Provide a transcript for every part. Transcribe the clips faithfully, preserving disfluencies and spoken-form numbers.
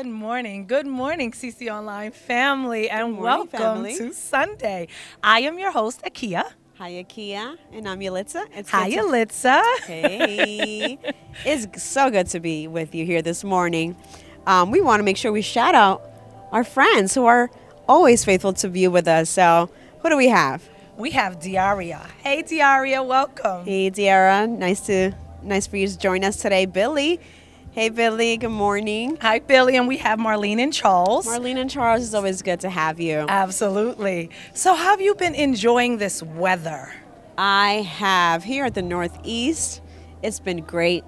Good morning. Good morning, C C Online family, and morning, welcome family. to Sunday. I am your host, Akia. Hi, Akia, and I'm Yalitza. It's Hi, Yalitza. Hey. It's so good to be with you here this morning. Um, we want to make sure we shout out our friends who are always faithful to be with us. So who do we have? We have Diaria. Hey, Diaria, welcome. Hey, Diaria. Nice to, nice for you to join us today. Billy. Hey, Billy. Good morning. Hi, Billy. And we have Marlene and Charles. Marlene and Charles, it's always good to have you. Absolutely. So how have you been enjoying this weather? I have. Here at the Northeast, it's been great.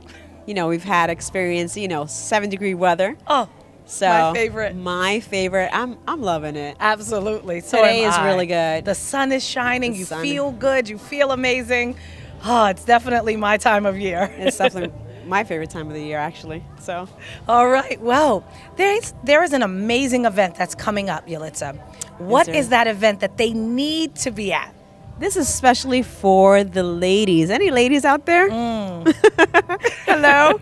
You know, we've had experience, you know, seven degree weather. Oh, so my favorite. My favorite. I'm, I'm loving it. Absolutely. So today is I. really good. The sun is shining. The you sun. feel good. You feel amazing. Oh, it's definitely my time of year. It's definitely my favorite time of the year, actually. So, all right. Well, there is there is an amazing event that's coming up, Yalitza. What is, is that event that they need to be at? This is especially for the ladies. Any ladies out there? Mm. Hello.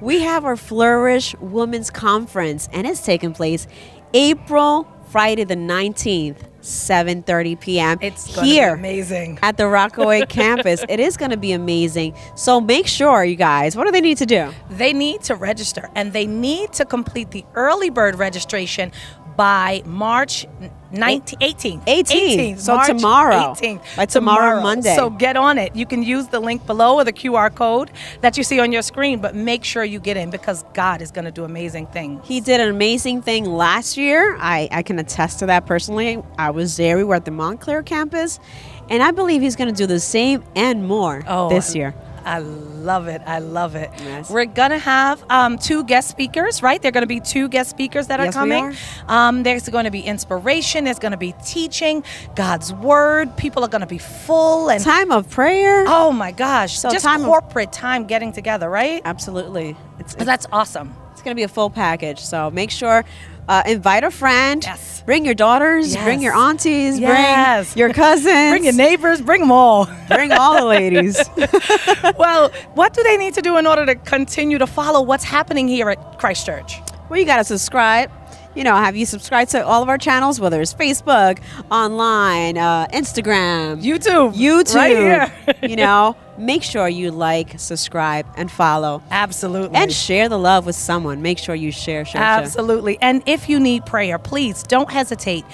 We have our Flourish Women's Conference, and it's taking place April Friday the nineteenth, seven thirty p m It's here amazing at the Rockaway campus. It is going to be amazing. So make sure, you guys, what do they need to do? They need to register, and they need to complete the early bird registration by March nineteenth, eighteenth. eighteenth. eighteenth. So March tomorrow. eighteenth. By tomorrow, tomorrow, Monday. So get on it. You can use the link below or the Q R code that you see on your screen, but make sure you get in because God is going to do amazing things. He did an amazing thing last year. I, I can attest to that personally. I was there. We were at the Montclair campus, and I believe he's going to do the same and more oh, this year. I love it. I love it. Yes. We're going to have um, two guest speakers, right? There are going to be two guest speakers that yes, are coming. We are. Um, there's going to be inspiration. There's going to be teaching, God's word. People are going to be full. And time of prayer. Oh, my gosh. So Just time corporate time getting together, right? Absolutely. It's, it's, that's awesome. It's going to be a full package. So make sure, uh, invite a friend. Yes. Bring your daughters. Yes. Bring your aunties. Yes. Bring your cousins. Bring your neighbors. Bring them all. Bring all the ladies. Well, what do they need to do in order to continue to follow what's happening here at Christ Church? Well, you got to subscribe. You know, have you subscribed to all of our channels, whether it's Facebook, online, uh, Instagram. YouTube. YouTube. Right here. You know, make sure you like, subscribe, and follow. Absolutely. And share the love with someone. Make sure you share, share, Absolutely. Share. And if you need prayer, please don't hesitate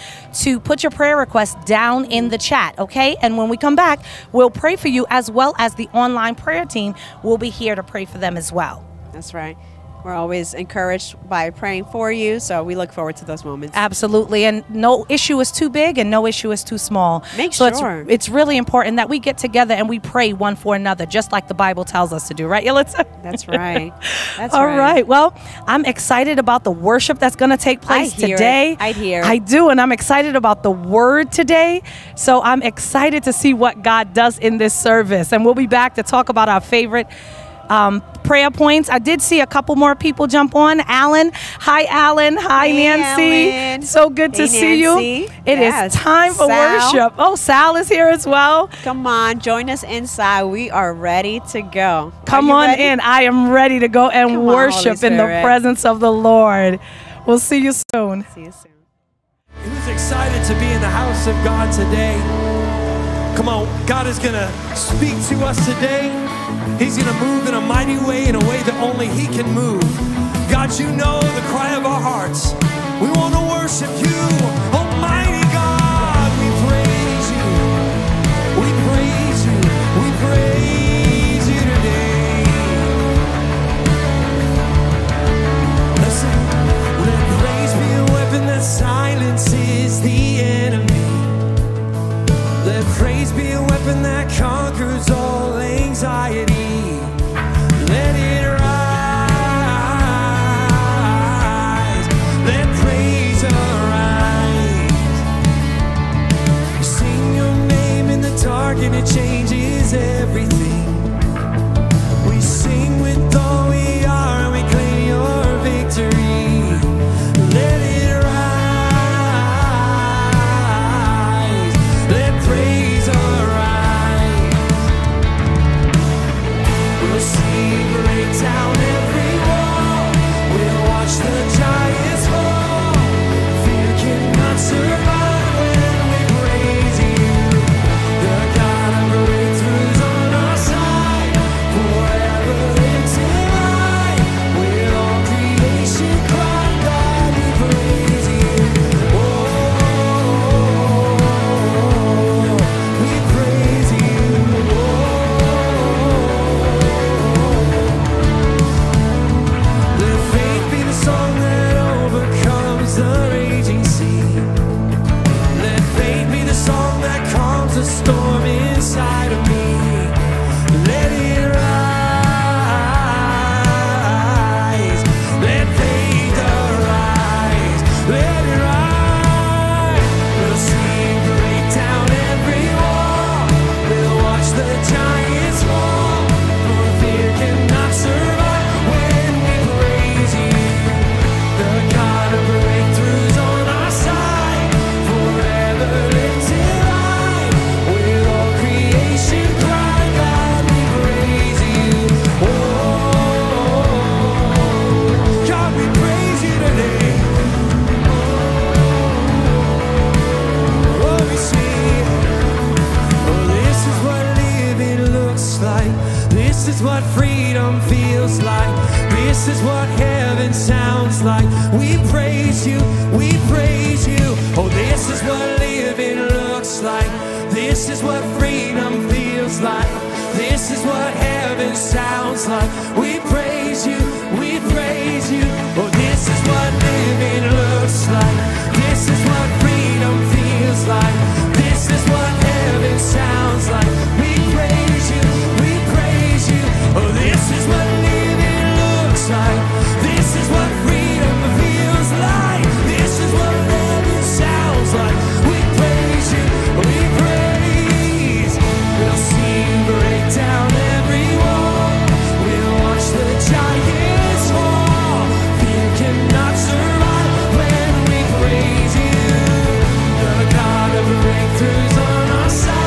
to put your prayer request down in the chat, okay? And when we come back, we'll pray for you, as well as the online prayer team will be here to pray for them as well. That's right. We're always encouraged by praying for you, so we look forward to those moments. Absolutely, and no issue is too big and no issue is too small. Make so sure. It's, it's really important that we get together and we pray one for another, just like the Bible tells us to do, right, Yalitza? That's right. That's All right. right. Well, I'm excited about the worship that's going to take place I hear today. It. I hear. I do, and I'm excited about the word today, so I'm excited to see what God does in this service, and we'll be back to talk about our favorite Um, prayer points. I did see a couple more people jump on. Alan. Hi, Alan. Hi, hey, Nancy. Alan. So good to hey, see Nancy. you. It yes. is time for Sal. worship. Oh, Sal is here as well. Come on. Join us inside. We are ready to go. Come on ready? in. I am ready to go and Come worship on, in the presence of the Lord. We'll see you soon. See you soon. Who's excited to be in the house of God today? Come on. God is going to speak to us today. He's going to move in a mighty way, in a way that only He can move. God, you know the cry of our hearts. We want to worship you, Almighty God. We praise you. We praise you. We praise you today. Listen, let praise be a weapon that silences the enemy. Let praise be a weapon that conquers all anxiety. And it changes everything. We sing with all we are, and we claim your victory. Let it rise. Let praise arise. We'll see break down every wall. We'll watch the giants. is what freedom feels like. This is what heaven sounds like. We praise you, we praise you. Oh, this is what living looks like. This is what freedom feels like. This is what heaven sounds like. We praise you, we praise you. Oh, this is what living looks like. This is what freedom feels like. This is what heaven sounds like. We praise you, we praise you. Oh, this is what living looks like. This is what freedom feels like. This is what heaven sounds like. We praise you, we praise. We'll see you break down every wall. We'll watch the giants fall. Fear cannot survive when we praise you. The God of breakthroughs on our side.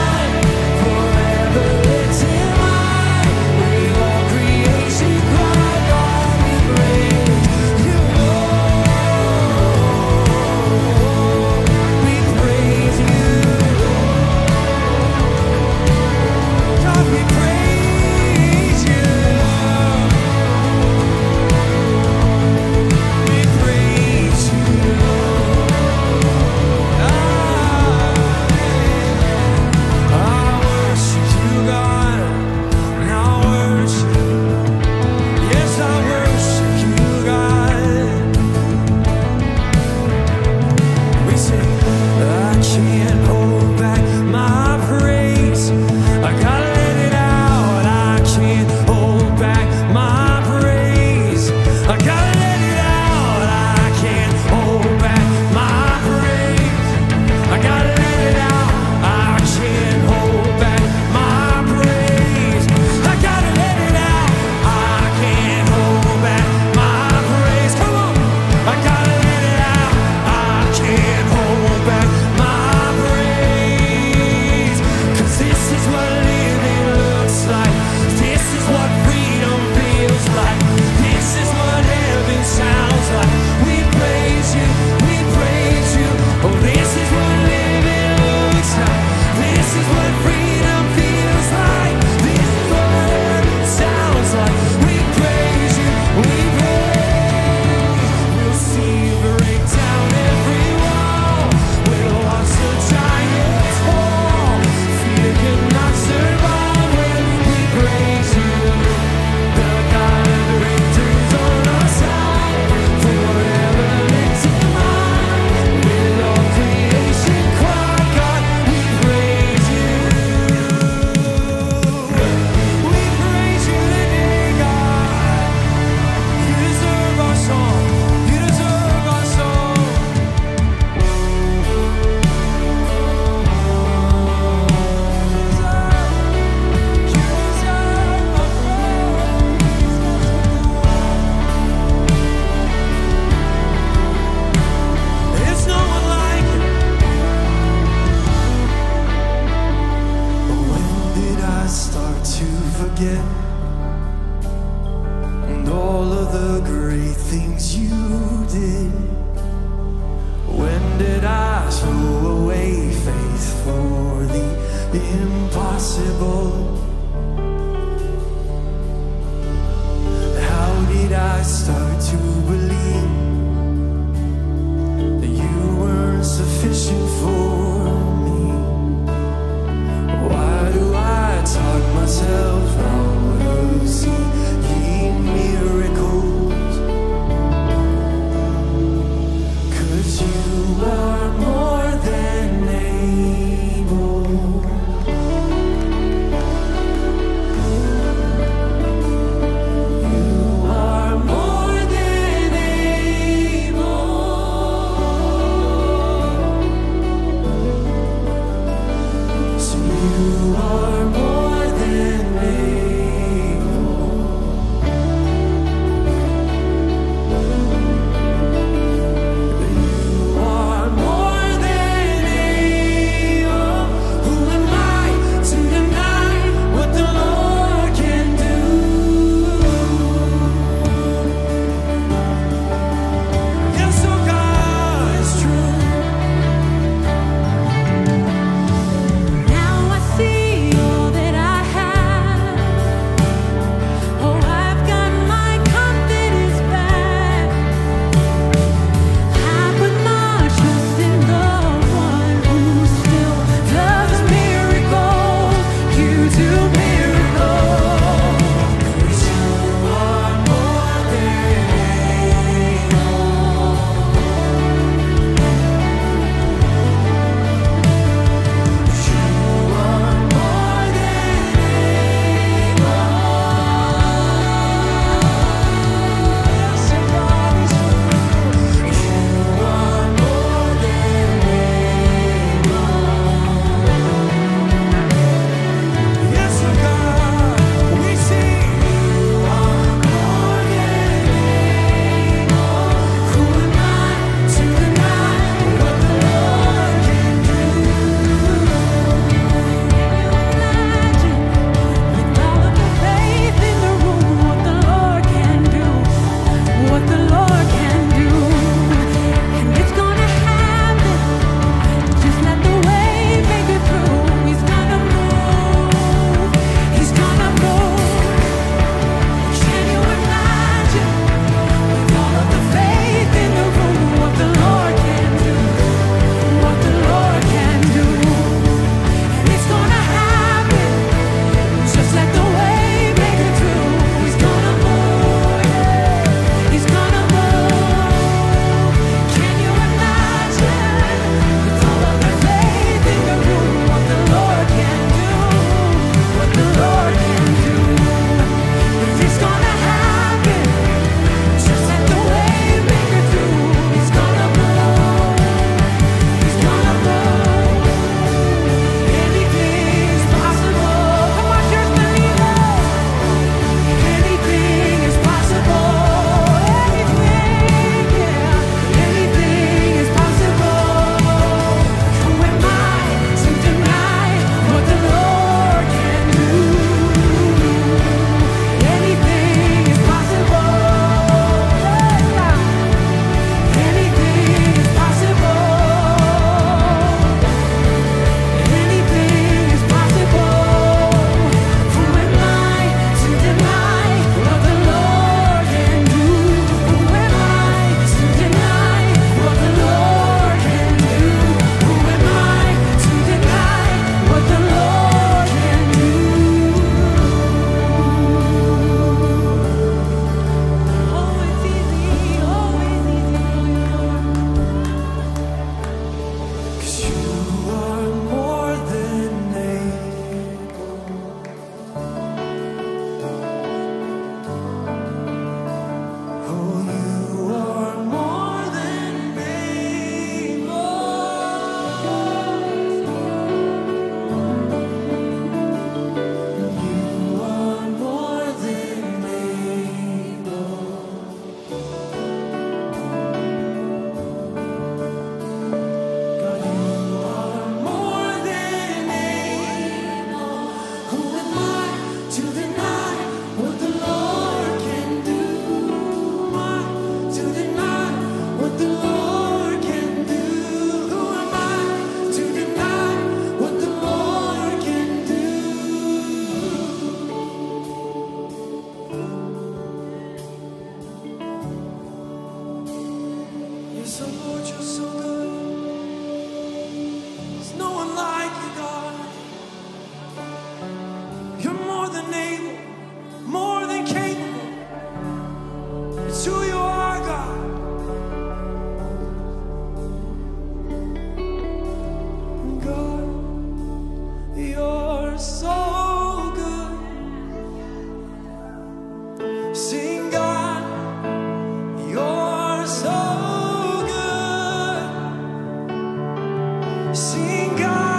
Oh God.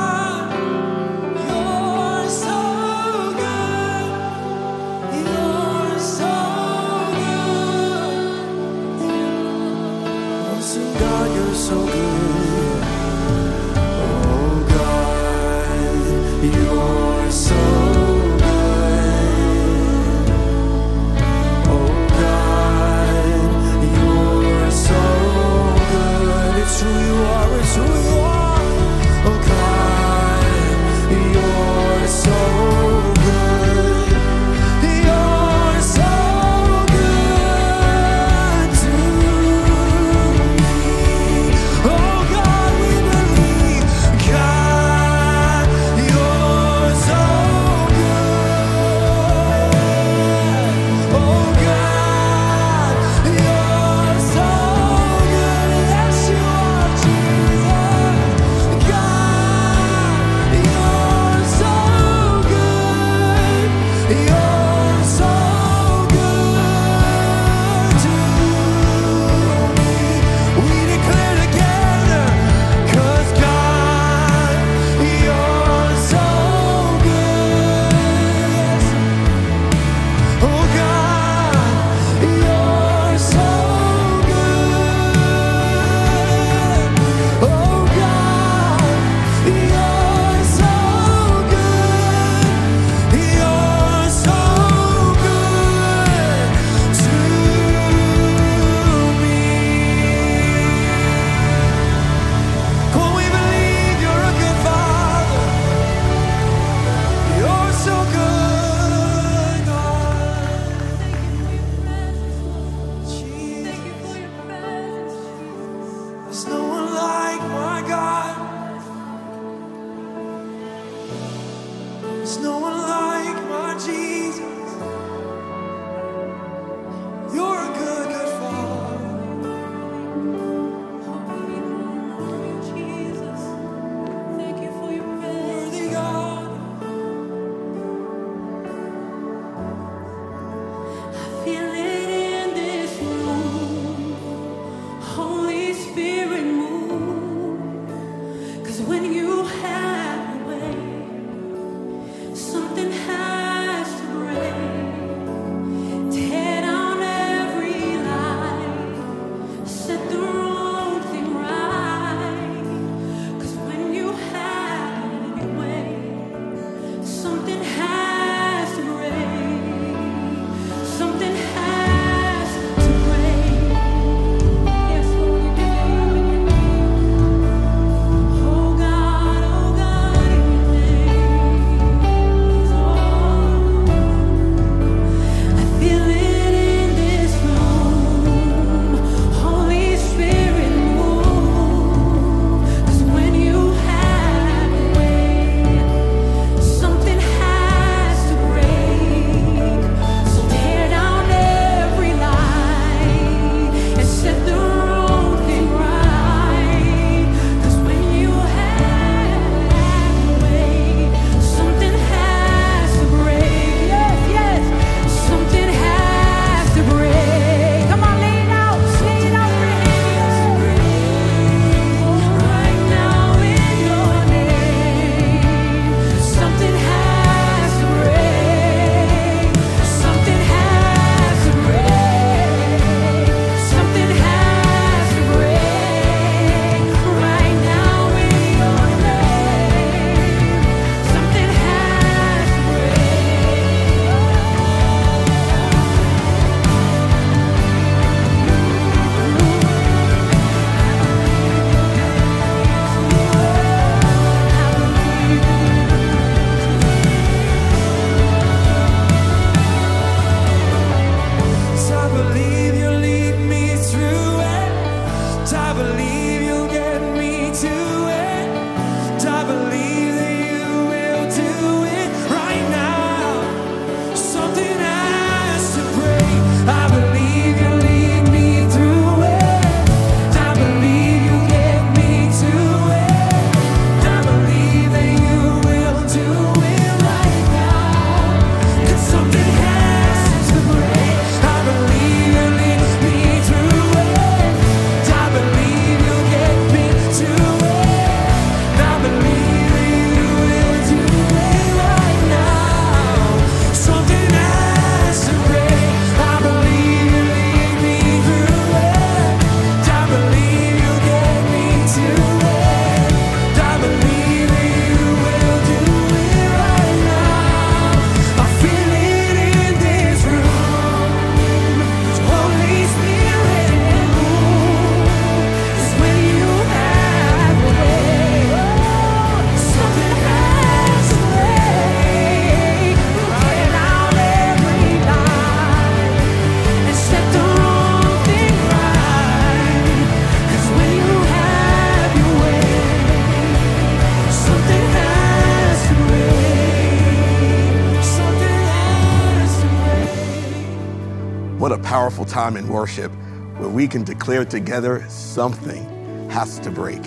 powerful time in worship where we can declare together something has to break.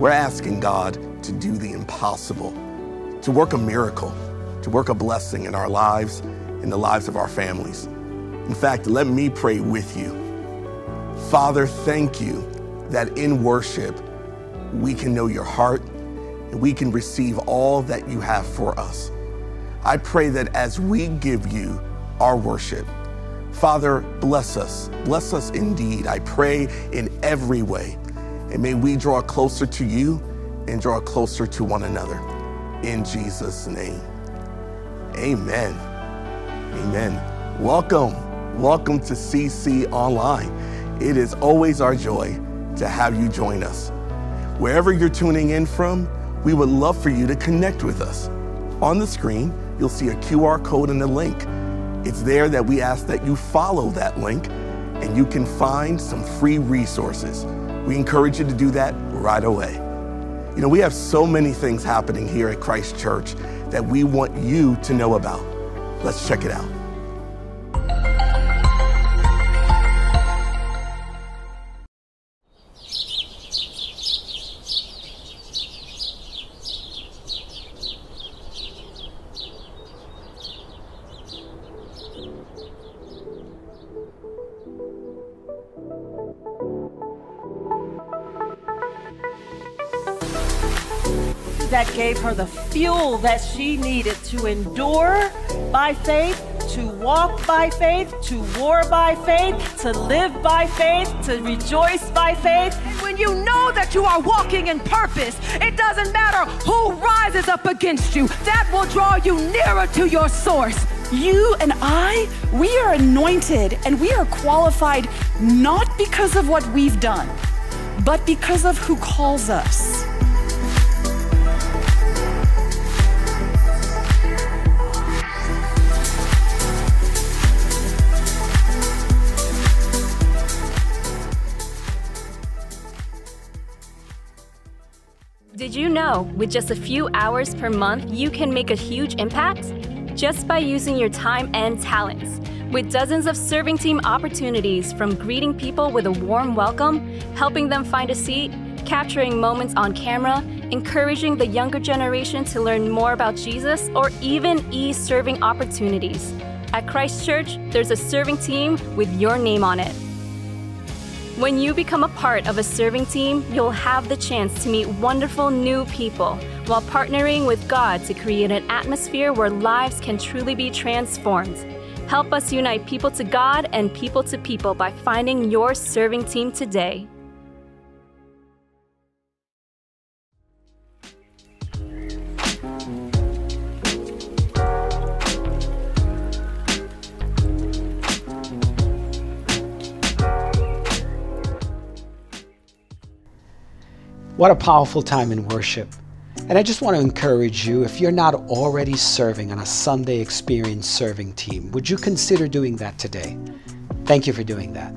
We're asking God to do the impossible, to work a miracle, to work a blessing in our lives, in the lives of our families. In fact, let me pray with you. Father, thank you that in worship, we can know your heart and we can receive all that you have for us. I pray that as we give you our worship, Father, bless us, bless us indeed. I pray in every way. And may we draw closer to you and draw closer to one another. In Jesus' name, amen, amen. Welcome, welcome to C C Online. It is always our joy to have you join us. Wherever you're tuning in from, we would love for you to connect with us. On the screen, you'll see a Q R code and a link. It's there that we ask that you follow that link and you can find some free resources. We encourage you to do that right away. You know, we have so many things happening here at Christ Church that we want you to know about. Let's check it out. That gave her the fuel that she needed to endure by faith, to walk by faith, to war by faith, to live by faith, to rejoice by faith. And when you know that you are walking in purpose, it doesn't matter who rises up against you. That will draw you nearer to your source. You and I, we are anointed and we are qualified not because of what we've done, but because of who calls us. Did you know, with just a few hours per month, you can make a huge impact? Just by using your time and talents. With dozens of serving team opportunities, from greeting people with a warm welcome, helping them find a seat, capturing moments on camera, encouraging the younger generation to learn more about Jesus, or even e-serving opportunities. At Christ Church, there's a serving team with your name on it. When you become a part of a serving team, you'll have the chance to meet wonderful new people while partnering with God to create an atmosphere where lives can truly be transformed. Help us unite people to God and people to people by finding your serving team today. What a powerful time in worship. And I just want to encourage you, if you're not already serving on a Sunday Experience serving team, would you consider doing that today? Thank you for doing that.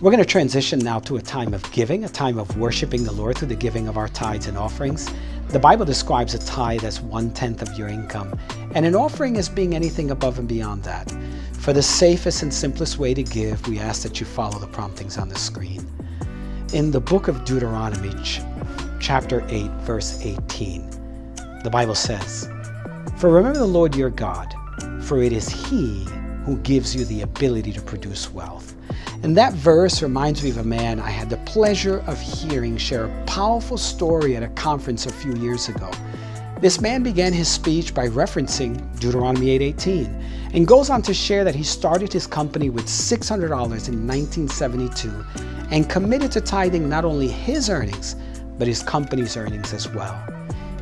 We're going to transition now to a time of giving, a time of worshiping the Lord through the giving of our tithes and offerings. The Bible describes a tithe as one-tenth of your income, and an offering as being anything above and beyond that. For the safest and simplest way to give, we ask that you follow the promptings on the screen. In the book of Deuteronomy, chapter eight, verse eighteen, the Bible says, "For remember the Lord your God, for it is He who gives you the ability to produce wealth." And that verse reminds me of a man I had the pleasure of hearing share a powerful story at a conference a few years ago. This man began his speech by referencing Deuteronomy eight eighteen and goes on to share that he started his company with six hundred dollars in nineteen seventy-two and committed to tithing not only his earnings, but his company's earnings as well.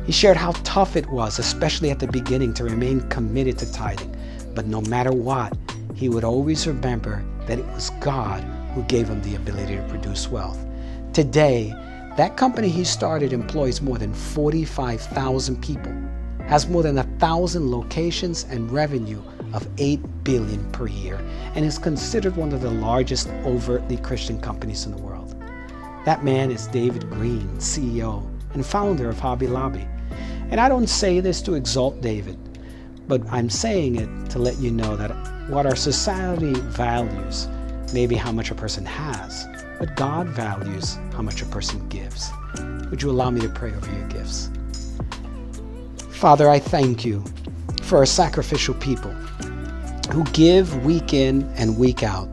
He shared how tough it was, especially at the beginning, to remain committed to tithing. But no matter what, he would always remember that it was God who gave him the ability to produce wealth. Today, that company he started employs more than forty-five thousand people, has more than one thousand locations and revenue of eight billion dollars per year, and is considered one of the largest overtly Christian companies in the world. That man is David Green, C E O and founder of Hobby Lobby. And I don't say this to exalt David, but I'm saying it to let you know that what our society values maybe how much a person has, but God values how much a person gives. Would you allow me to pray over your gifts? Father, I thank you for a sacrificial people who give week in and week out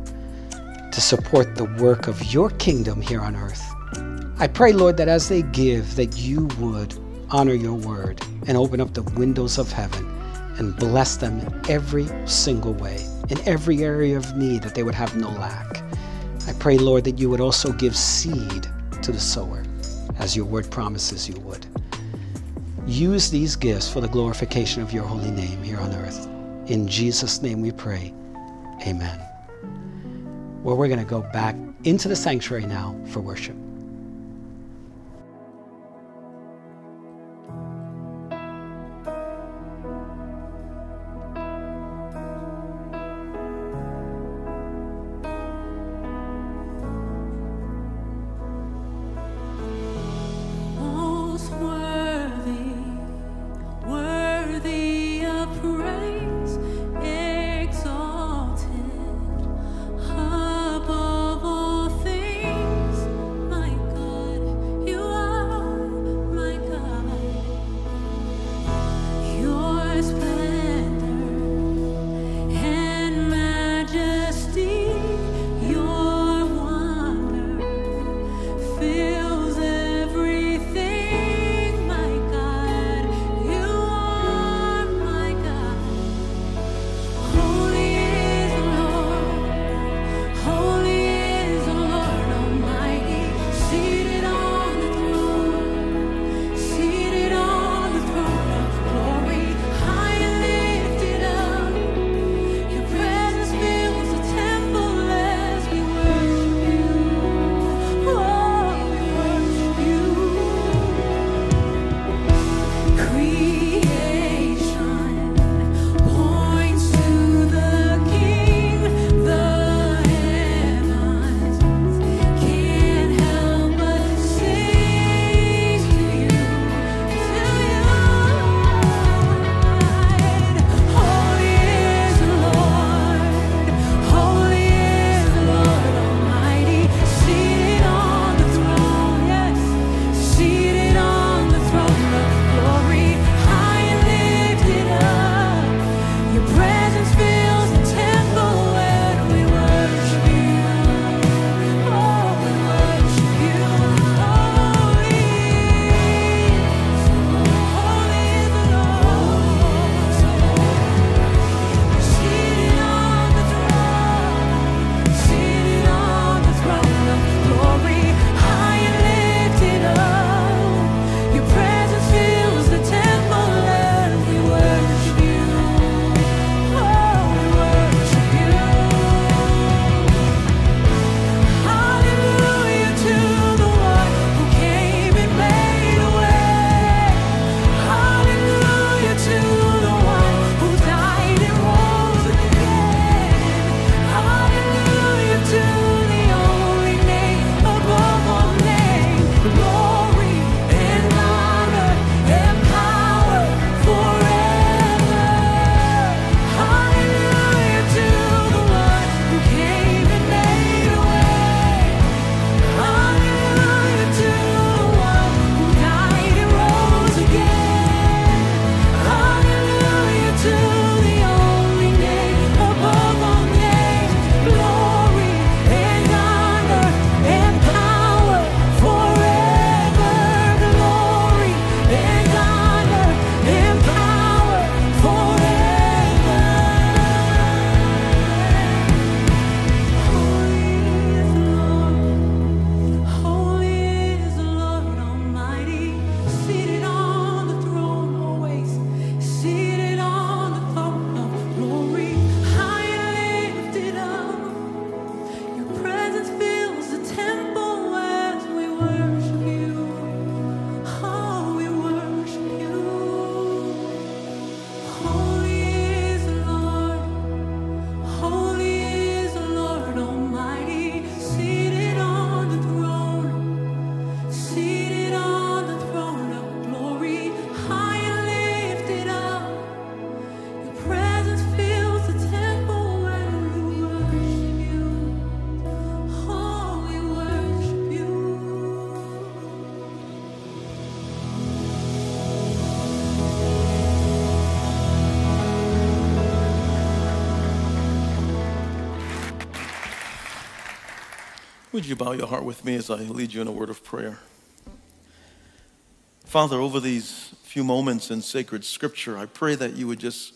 to support the work of your kingdom here on earth. I pray, Lord, that as they give, that you would honor your word and open up the windows of heaven and bless them in every single way, in every area of need, that they would have no lack. I pray, Lord, that you would also give seed to the sower, as your word promises you would. Use these gifts for the glorification of your holy name here on earth. In Jesus' name we pray, amen. Well, we're going to go back into the sanctuary now for worship. Would you bow your heart with me as I lead you in a word of prayer? Father, over these few moments in sacred scripture, I pray that you would just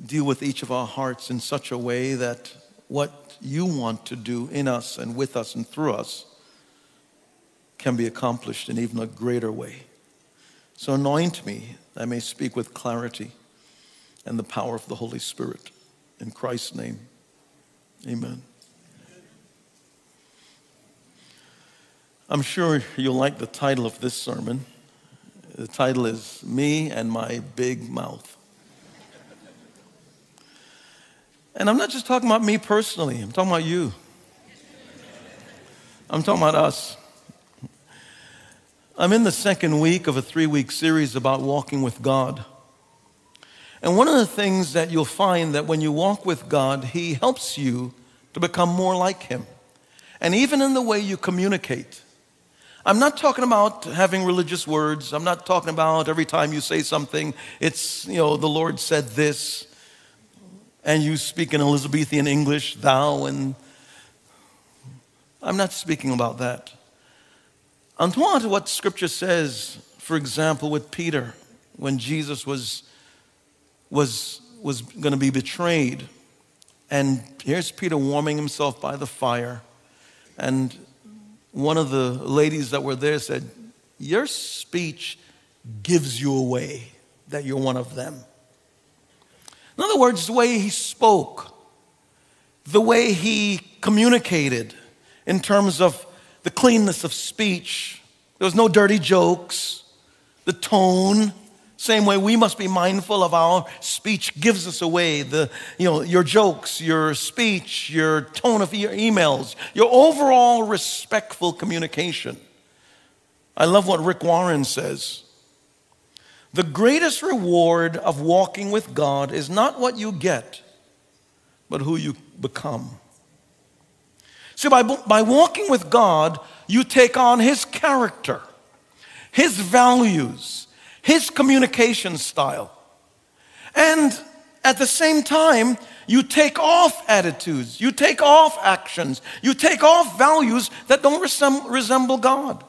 deal with each of our hearts in such a way that what you want to do in us and with us and through us can be accomplished in even a greater way. So anoint me, I may speak with clarity and the power of the Holy Spirit. In Christ's name, amen. I'm sure you'll like the title of this sermon. The title is Me and My Big Mouth. And I'm not just talking about me personally. I'm talking about you. I'm talking about us. I'm in the second week of a three-week series about walking with God. And one of the things that you'll find that when you walk with God, He helps you to become more like Him. And even in the way you communicate. I'm not talking about having religious words. I'm not talking about every time you say something, it's, you know, the Lord said this. And you speak in Elizabethan English, thou, and I'm not speaking about that. I'm talking about what Scripture says, for example, with Peter, when Jesus was, was, was going to be betrayed. And here's Peter warming himself by the fire. And one of the ladies that were there said, your speech gives you away that you're one of them. In other words, the way he spoke, the way he communicated in terms of the cleanness of speech, there was no dirty jokes, the tone, same way we must be mindful of our speech gives us away, the, you know, your jokes, your speech, your tone of your emails, your overall respectful communication. I love what Rick Warren says. The greatest reward of walking with God is not what you get, but who you become. See, by, by walking with God, you take on His character, His values, His communication style. And at the same time, you take off attitudes, you take off actions, you take off values that don't resemble God.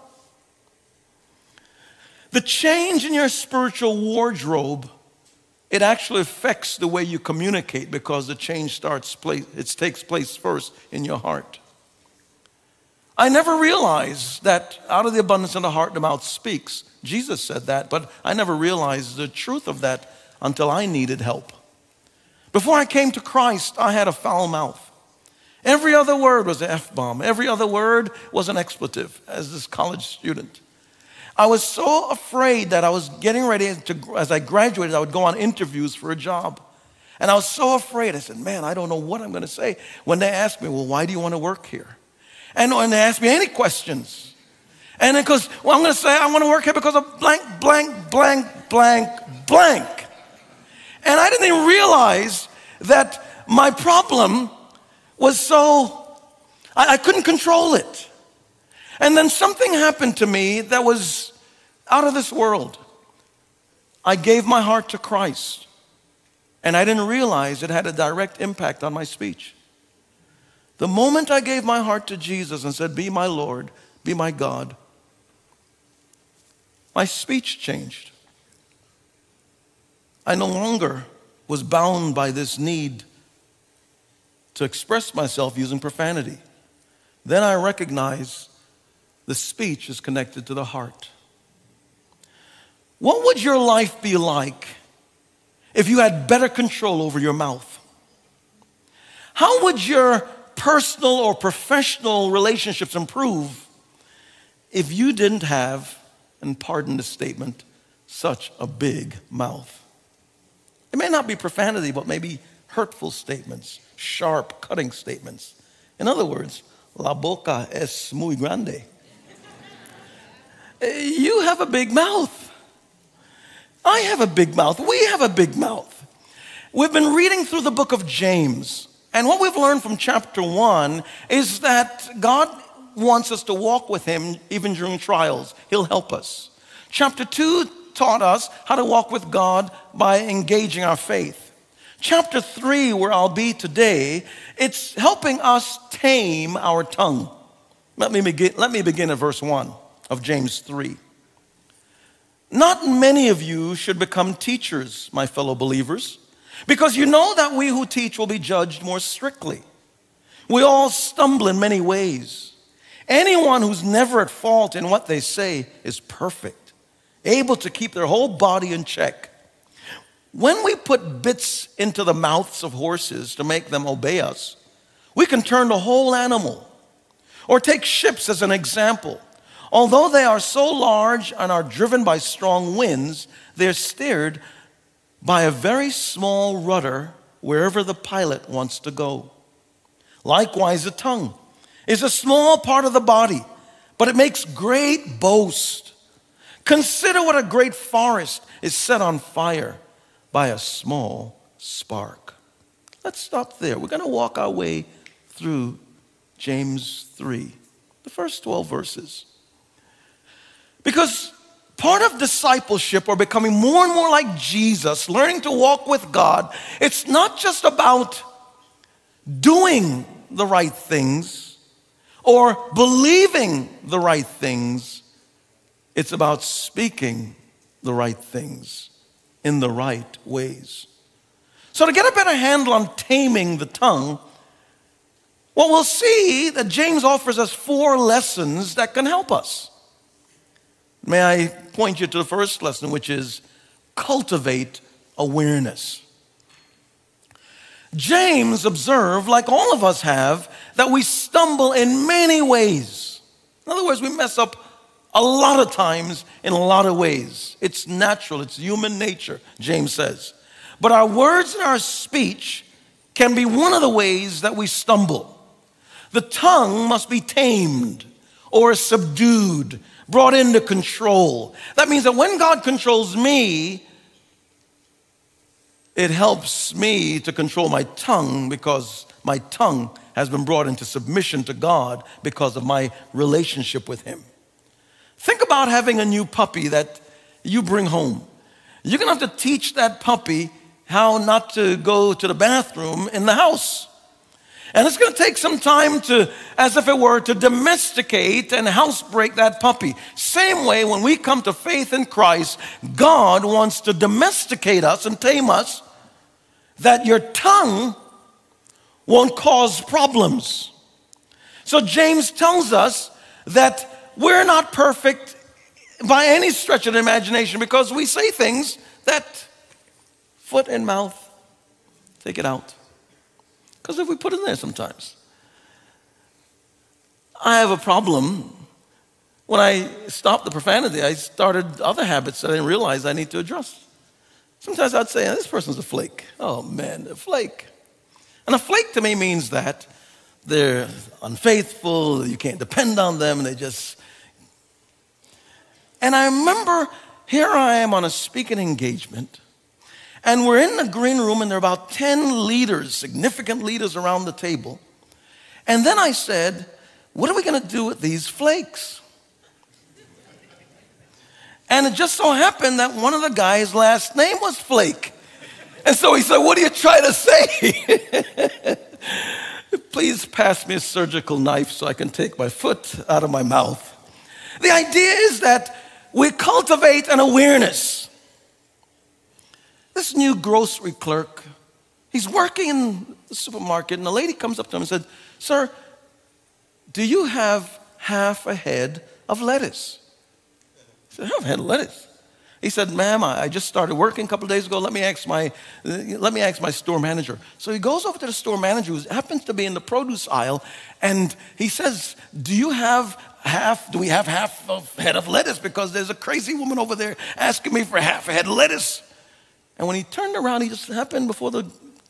The change in your spiritual wardrobe, it actually affects the way you communicate because the change starts place, it takes place first in your heart. I never realized that out of the abundance of the heart, the mouth speaks. Jesus said that, but I never realized the truth of that until I needed help. Before I came to Christ, I had a foul mouth. Every other word was an F-bomb. Every other word was an expletive as this college student. I was so afraid that I was getting ready to, as I graduated, I would go on interviews for a job. And I was so afraid. I said, man, I don't know what I'm going to say. When they asked me, well, why do you want to work here? And when they asked me any questions. And it goes, well, I'm going to say I want to work here because of blank, blank, blank, blank, blank. And I didn't even realize that my problem was so, I, I couldn't control it. And then something happened to me that was out of this world. I gave my heart to Christ, and I didn't realize it had a direct impact on my speech. The moment I gave my heart to Jesus and said, be my Lord, be my God, my speech changed. I no longer was bound by this need to express myself using profanity. Then I recognized the speech is connected to the heart. What would your life be like if you had better control over your mouth? How would your personal or professional relationships improve if you didn't have, and pardon the statement, such a big mouth? It may not be profanity, but maybe hurtful statements, sharp, cutting statements. In other words, la boca es muy grande. You have a big mouth. I have a big mouth. We have a big mouth. We've been reading through the book of James. And what we've learned from chapter one is that God wants us to walk with Him even during trials. He'll help us. Chapter two taught us how to walk with God by engaging our faith. Chapter three, where I'll be today, it's helping us tame our tongue. Let me begin, let me begin at verse one of James three. Not many of you should become teachers, my fellow believers, because you know that we who teach will be judged more strictly. We all stumble in many ways. Anyone who's never at fault in what they say is perfect, able to keep their whole body in check. When we put bits into the mouths of horses to make them obey us, we can turn the whole animal. Or take ships as an example. Although they are so large and are driven by strong winds, they're steered by a very small rudder wherever the pilot wants to go. Likewise, the tongue is a small part of the body, but it makes great boast. Consider what a great forest is set on fire by a small spark. Let's stop there. We're going to walk our way through James three, the first twelve verses. Because part of discipleship or becoming more and more like Jesus, learning to walk with God, it's not just about doing the right things or believing the right things. It's about speaking the right things in the right ways. So to get a better handle on taming the tongue, well, we'll see that James offers us four lessons that can help us. May I point you to the first lesson, which is cultivate awareness. James observed, like all of us have, that we stumble in many ways. In other words, we mess up a lot of times in a lot of ways. It's natural, it's human nature, James says. But our words and our speech can be one of the ways that we stumble. The tongue must be tamed or subdued, brought into control. That means that when God controls me, it helps me to control my tongue because my tongue has been brought into submission to God because of my relationship with Him. Think about having a new puppy that you bring home. You're going to have to teach that puppy how not to go to the bathroom in the house. And it's going to take some time to, as if it were, to domesticate and housebreak that puppy. Same way, when we come to faith in Christ, God wants to domesticate us and tame us, that your tongue won't cause problems. So James tells us that we're not perfect by any stretch of the imagination because we say things that foot and mouth, take it out. Because if we put it in there sometimes. I have a problem. When I stopped the profanity, I started other habits that I didn't realize I need to address. Sometimes I'd say, this person's a flake. Oh man, a flake. And a flake to me means that they're unfaithful, you can't depend on them, they just... And I remember, here I am on a speaking engagement, and we're in the green room, and there are about ten leaders, significant leaders around the table. And then I said, what are we going to do with these flakes? And it just so happened that one of the guys' last name was Flake. And so he said, what are you trying to say? Please pass me a surgical knife so I can take my foot out of my mouth. The idea is that we cultivate an awareness. This new grocery clerk, he's working in the supermarket, and a lady comes up to him and said, sir, do you have half a head of lettuce? He said, half a head of lettuce? He said, ma'am, I just started working a couple of days ago. Let me ask my, let me ask my store manager. So he goes over to the store manager, who happens to be in the produce aisle, and he says, do you have half, do we have half a head of lettuce? Because there's a crazy woman over there asking me for half a head of lettuce. And when he turned around, he just happened before the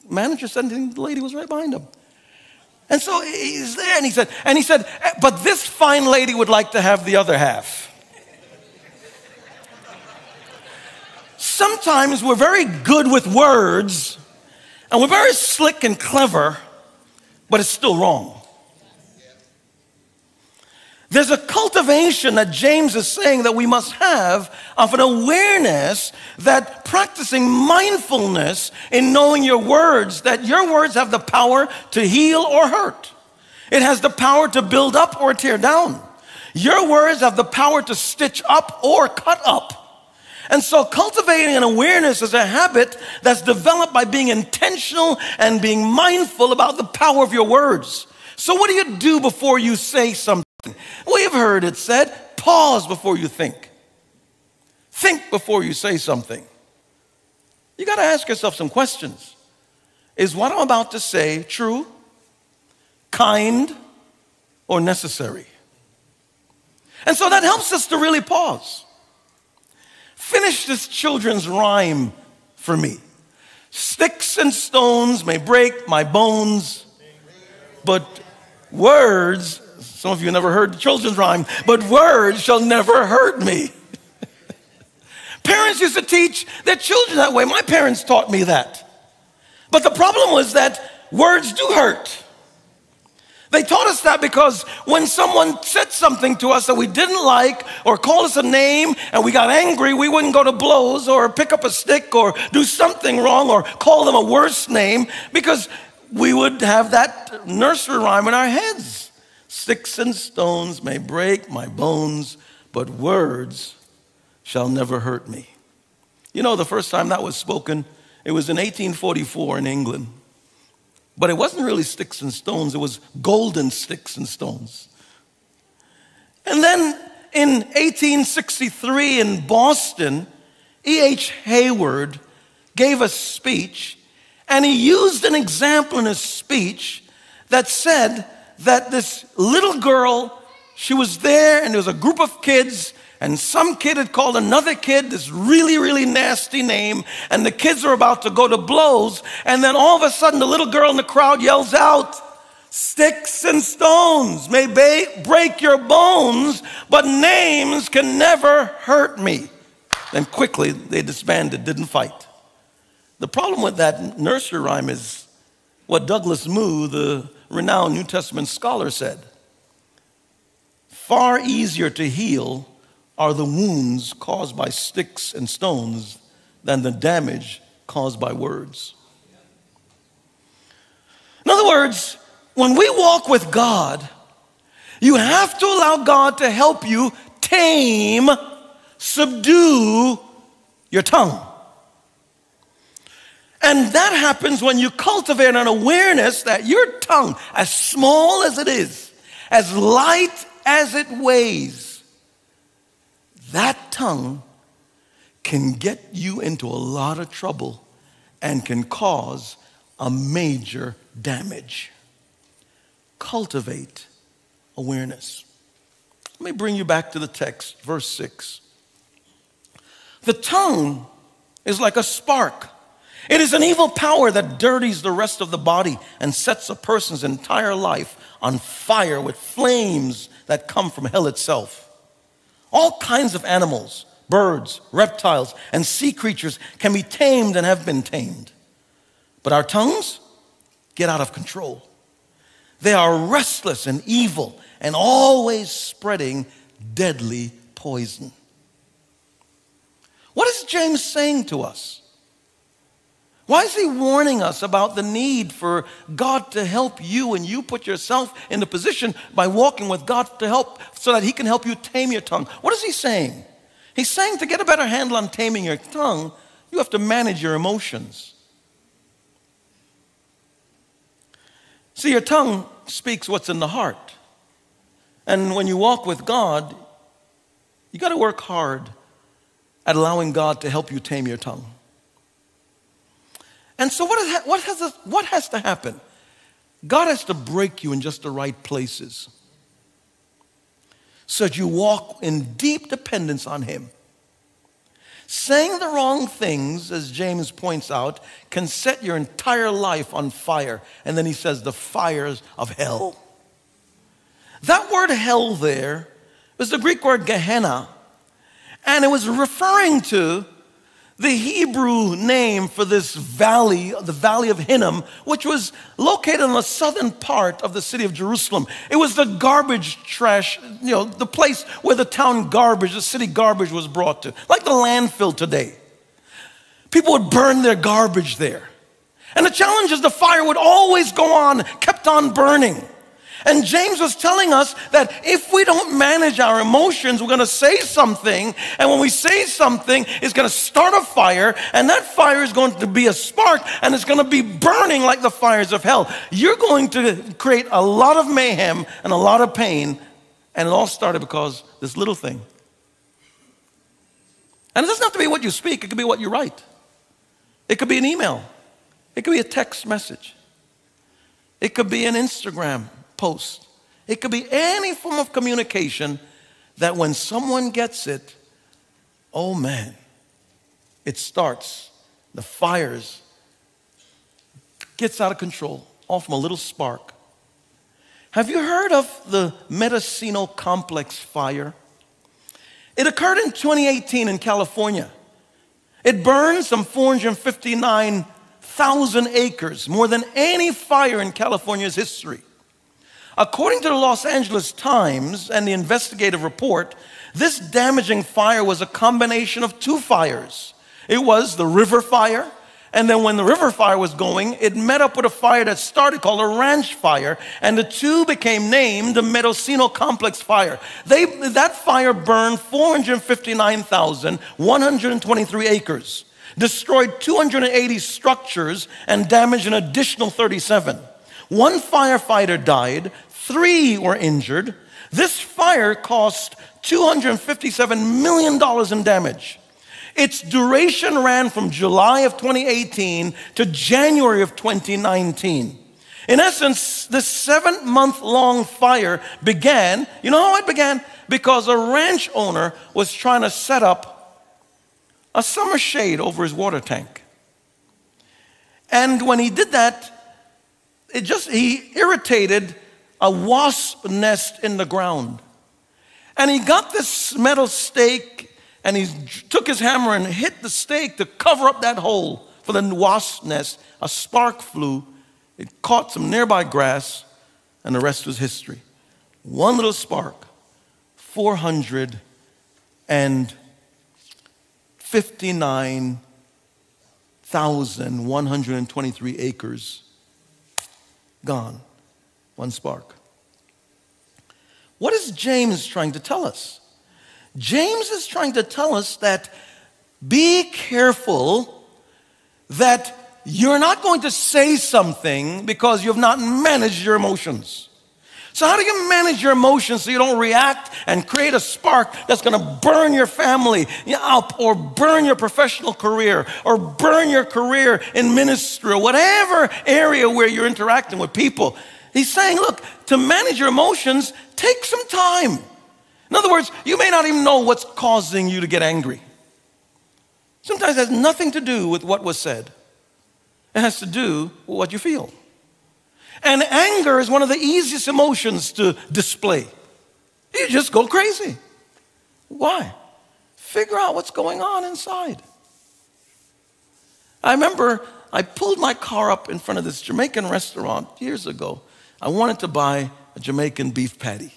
manager said anything, the lady was right behind him. And so he's there, and he said, and he said, but this fine lady would like to have the other half. Sometimes we're very good with words, and we're very slick and clever, but it's still wrong. There's a cultivation that James is saying that we must have of an awareness that practicing mindfulness in knowing your words, that your words have the power to heal or hurt. It has the power to build up or tear down. Your words have the power to stitch up or cut up. And so cultivating an awareness is a habit that's developed by being intentional and being mindful about the power of your words. So what do you do before you say something? We've heard it said, pause before you think. Think before you say something. You got to ask yourself some questions. Is what I'm about to say true, kind, or necessary? And so that helps us to really pause. Finish this children's rhyme for me. Sticks and stones may break my bones, but words, some of you never heard the children's rhyme, but words shall never hurt me. Parents used to teach their children that way. My parents taught me that. But the problem was that words do hurt. They taught us that because when someone said something to us that we didn't like or called us a name and we got angry, we wouldn't go to blows or pick up a stick or do something wrong or call them a worse name because we would have that nursery rhyme in our heads. Sticks and stones may break my bones, but words shall never hurt me. You know, the first time that was spoken, it was in eighteen forty-four in England. But it wasn't really sticks and stones, it was golden sticks and stones. And then in eighteen sixty-three in Boston, E H Hayward gave a speech, and he used an example in his speech that said that this little girl, she was there and there was a group of kids, and some kid had called another kid this really, really nasty name, and the kids are about to go to blows, and then all of a sudden the little girl in the crowd yells out, sticks and stones may break your bones, but names can never hurt me. Then quickly they disbanded, didn't fight. The problem with that nursery rhyme is what Douglas Moo, the renowned New Testament scholar, said. Far easier to heal are the wounds caused by sticks and stones than the damage caused by words. In other words, when we walk with God, you have to allow God to help you tame, subdue your tongue. And that happens when you cultivate an awareness that your tongue, as small as it is, as light as it weighs, that tongue can get you into a lot of trouble and can cause a major damage. Cultivate awareness. Let me bring you back to the text, verse six. The tongue is like a spark. It is an evil power that dirties the rest of the body and sets a person's entire life on fire with flames that come from hell itself. All kinds of animals, birds, reptiles, and sea creatures can be tamed and have been tamed. But our tongues get out of control. They are restless and evil and always spreading deadly poison. What is James saying to us? Why is he warning us about the need for God to help you and you put yourself in the position by walking with God to help so that he can help you tame your tongue? What is he saying? He's saying to get a better handle on taming your tongue, you have to manage your emotions. See, your tongue speaks what's in the heart. And when you walk with God, you got to work hard at allowing God to help you tame your tongue. And so what, is, what, has, what has to happen? God has to break you in just the right places so that you walk in deep dependence on him. Saying the wrong things, as James points out, can set your entire life on fire. And then he says the fires of hell. That word hell there is the Greek word Gehenna. And it was referring to The Hebrew name for this valley, the Valley of Hinnom, which was located in the southern part of the city of Jerusalem. It was the garbage trash, you know, the place where the town garbage, the city garbage was brought to, like the landfill today. People would burn their garbage there. And the challenge is the fire would always go on, kept on burning. And James was telling us that if we don't manage our emotions, we're going to say something. And when we say something, it's going to start a fire. And that fire is going to be a spark. And it's going to be burning like the fires of hell. You're going to create a lot of mayhem and a lot of pain. And it all started because this little thing. And it doesn't have to be what you speak. It could be what you write. It could be an email. It could be a text message. It could be an Instagram post. It could be any form of communication that when someone gets it, oh man, it starts. The fires gets out of control, all from a little spark. Have you heard of the Mendocino Complex Fire? It occurred in twenty eighteen in California. It burned some four hundred fifty-nine thousand acres, more than any fire in California's history. According to the Los Angeles Times and the investigative report, this damaging fire was a combination of two fires. It was the river fire, and then when the river fire was going, it met up with a fire that started called a ranch fire, and the two became named the Mendocino Complex Fire. They, that fire burned four hundred fifty-nine thousand one hundred twenty-three acres, destroyed two hundred eighty structures, and damaged an additional thirty-seven. One firefighter died. Three were injured. This fire cost two hundred fifty-seven million dollars in damage. Its duration ran from July of twenty eighteen to January of twenty nineteen. In essence, this seven-month-long fire began, you know how it began? Because a ranch owner was trying to set up a summer shade over his water tank. And when he did that, it just, he irritated a wasp nest in the ground. And he got this metal stake and he took his hammer and hit the stake to cover up that hole for the wasp nest. A spark flew, it caught some nearby grass, and the rest was history. One little spark, four hundred fifty-nine thousand one hundred twenty-three acres gone. One spark. What is James trying to tell us? James is trying to tell us that be careful that you're not going to say something because you have not managed your emotions. So how do you manage your emotions so you don't react and create a spark that's going to burn your family up or burn your professional career or burn your career in ministry or whatever area where you're interacting with people? He's saying, look, to manage your emotions, take some time. In other words, you may not even know what's causing you to get angry. Sometimes it has nothing to do with what was said. It has to do with what you feel. And anger is one of the easiest emotions to display. You just go crazy. Why? Figure out what's going on inside. I remember I pulled my car up in front of this Jamaican restaurant years ago. I wanted to buy a Jamaican beef patty.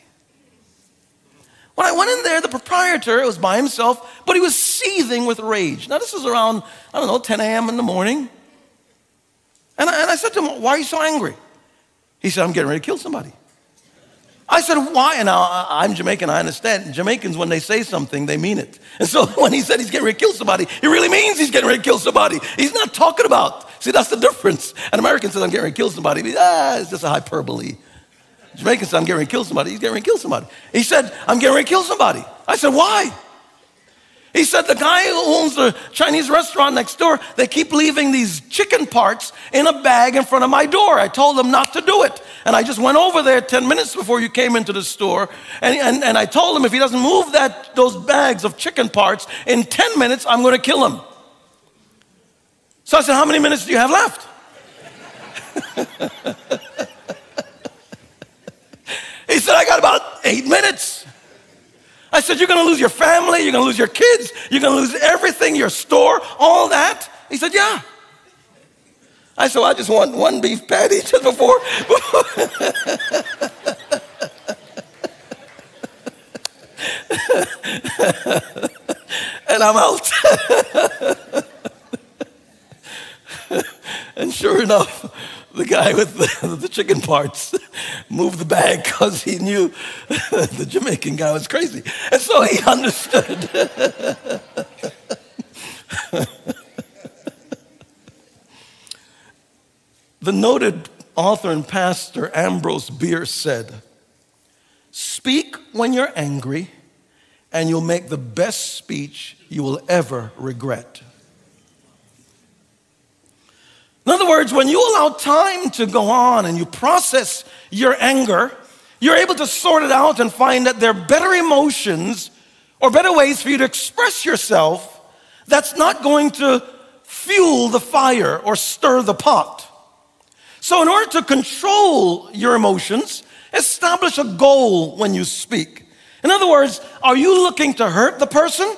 When I went in there, the proprietor was by himself, but he was seething with rage. Now, this was around, I don't know, ten a m in the morning. And I, and I said to him, why are you so angry? He said, I'm getting ready to kill somebody. I said, why? And I, I'm Jamaican, I understand. Jamaicans, when they say something, they mean it. And so when he said he's getting ready to kill somebody, he really means he's getting ready to kill somebody. He's not talking about. See, that's the difference. An American says, I'm getting ready to kill somebody. He, ah, it's just a hyperbole. Jamaican says, I'm getting ready to kill somebody. He's getting ready to kill somebody. He said, I'm getting ready to kill somebody. I said, why? He said, the guy who owns the Chinese restaurant next door, they keep leaving these chicken parts in a bag in front of my door. I told them not to do it. And I just went over there ten minutes before you came into the store. And, and, and I told him if he doesn't move that, those bags of chicken parts in ten minutes, I'm going to kill him. So I said, how many minutes do you have left? He said, I got about eight minutes. I said, you're going to lose your family, you're going to lose your kids, you're going to lose everything, your store, all that. He said, yeah. I said, well, I just want one beef patty just before. And I'm out. And sure enough, the guy with the, the chicken parts moved the bag because he knew the Jamaican guy was crazy. And so he understood. The noted author and pastor Ambrose Bierce said, "Speak when you're angry, and you'll make the best speech you will ever regret." In other words, when you allow time to go on and you process your anger, you're able to sort it out and find that there are better emotions or better ways for you to express yourself that's not going to fuel the fire or stir the pot. So in order to control your emotions, establish a goal when you speak. In other words, are you looking to hurt the person?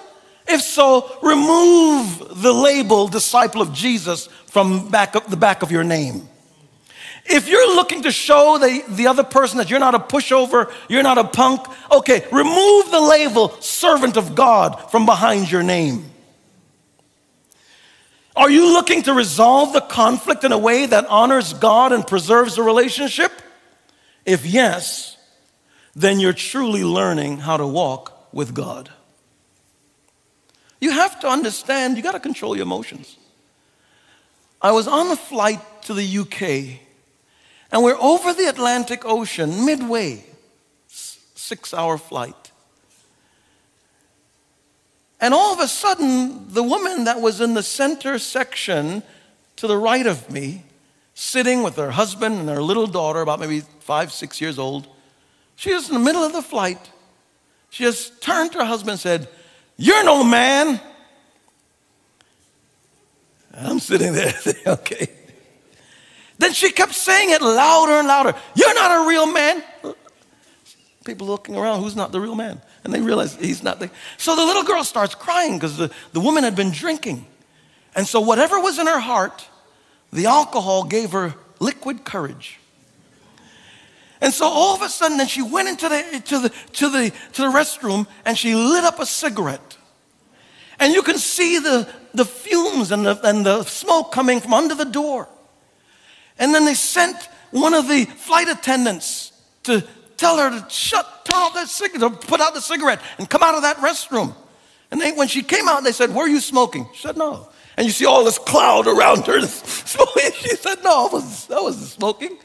If so, remove the label "disciple of Jesus" from back up the back of your name. If you're looking to show the, the other person that you're not a pushover, you're not a punk, okay, remove the label "servant of God" from behind your name. Are you looking to resolve the conflict in a way that honors God and preserves the relationship? If yes, then you're truly learning how to walk with God. You have to understand, you got to control your emotions. I was on a flight to the U K, and we're over the Atlantic Ocean, midway, six-hour flight. And all of a sudden, the woman that was in the center section to the right of me, sitting with her husband and her little daughter, about maybe five, six years old, she was in the middle of the flight. She just turned to her husband and said, "You're no man." I'm sitting there, okay. Then she kept saying it louder and louder. "You're not a real man." People looking around, who's not the real man? And they realize he's not the... So the little girl starts crying because the, the woman had been drinking. And so whatever was in her heart, the alcohol gave her liquid courage. And so all of a sudden, then she went into the, to the, to the, to the restroom and she lit up a cigarette. And you can see the, the fumes and the, and the smoke coming from under the door. And then they sent one of the flight attendants to tell her to shut, turn off that cigarette, put out the cigarette and come out of that restroom. And they, when she came out, they said, "Were you smoking?" She said, "No." And you see all this cloud around her. She said, "No, I wasn't, I wasn't smoking."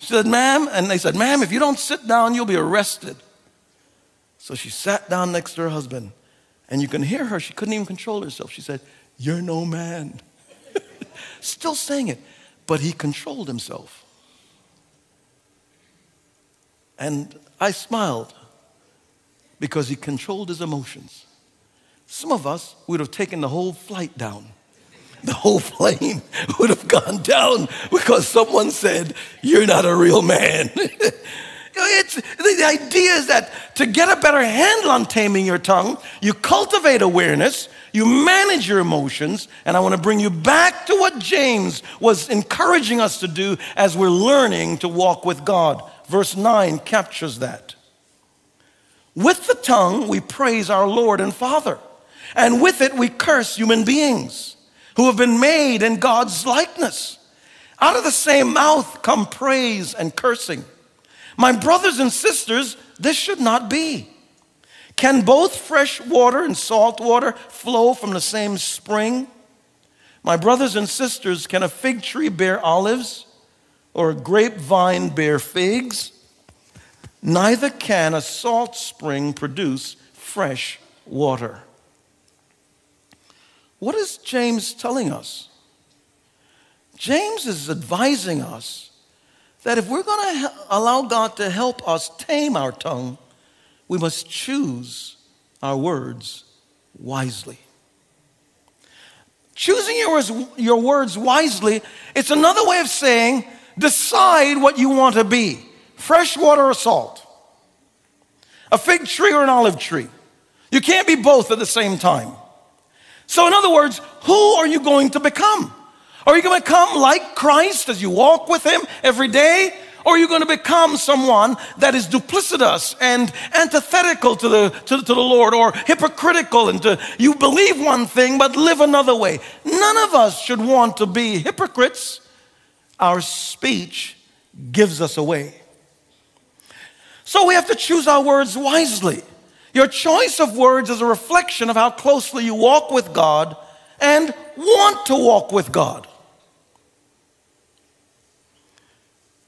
She said, "Ma'am," and they said, "Ma'am, if you don't sit down, you'll be arrested." So she sat down next to her husband, and you can hear her. She couldn't even control herself. She said, "You're no man." Still saying it, but he controlled himself. And I smiled because he controlled his emotions. Some of us would have taken the whole flight down. The whole plane would have gone down because someone said, "You're not a real man." It's, the idea is that to get a better handle on taming your tongue, you cultivate awareness, you manage your emotions, and I want to bring you back to what James was encouraging us to do as we're learning to walk with God. Verse nine captures that. "With the tongue we praise our Lord and Father, and with it we curse human beings who have been made in God's likeness. Out of the same mouth come praise and cursing. My brothers and sisters, this should not be. Can both fresh water and salt water flow from the same spring? My brothers and sisters, can a fig tree bear olives or a grapevine bear figs? Neither can a salt spring produce fresh water." What is James telling us? James is advising us that if we're going to allow God to help us tame our tongue, we must choose our words wisely. Choosing your words, your words wisely, it's another way of saying decide what you want to be, fresh water or salt. a fig tree or an olive tree. You can't be both at the same time. So in other words, who are you going to become? Are you going to become like Christ as you walk with him every day? Or are you going to become someone that is duplicitous and antithetical to the, to, to the Lord, or hypocritical, and to, you believe one thing but live another way? None of us should want to be hypocrites. Our speech gives us away. So we have to choose our words wisely. Your choice of words is a reflection of how closely you walk with God and want to walk with God.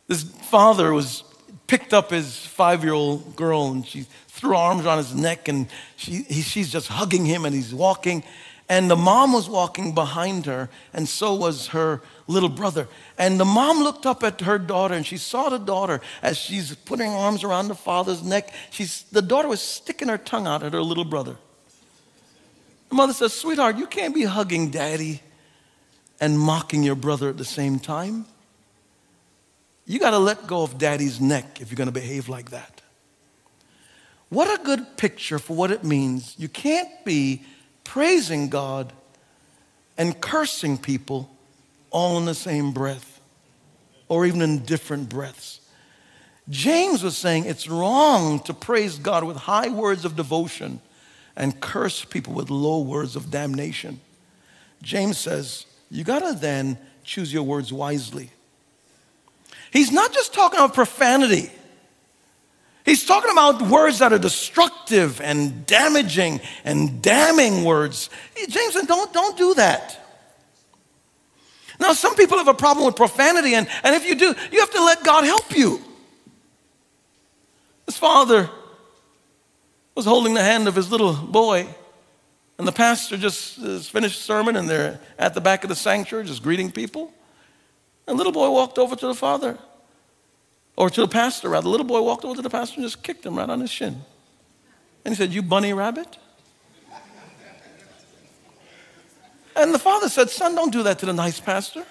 This father was picked up his five-year-old girl, and she threw arms around his neck, and she, he, she's just hugging him, and he's walking. And the mom was walking behind her, and so was her little brother. And the mom looked up at her daughter, and she saw the daughter as she's putting her arms around the father's neck. She's, the daughter was sticking her tongue out at her little brother. The mother says, "Sweetheart, you can't be hugging daddy and mocking your brother at the same time. You got to let go of daddy's neck if you're going to behave like that." What a good picture for what it means. You can't be praising God and cursing people all in the same breath, or even in different breaths. James was saying it's wrong to praise God with high words of devotion and curse people with low words of damnation. James says you got to then choose your words wisely. He's not just talking about profanity. He's talking about words that are destructive and damaging and damning words. James said, don't, don't do that. Now, some people have a problem with profanity, and, and if you do, you have to let God help you. This father was holding the hand of his little boy, and the pastor just finished sermon, and they're at the back of the sanctuary just greeting people. And the little boy walked over to the father, or to the pastor, rather. The little boy walked over to the pastor and just kicked him right on his shin. And he said, "You bunny rabbit?" And the father said, "Son, don't do that to the nice pastor."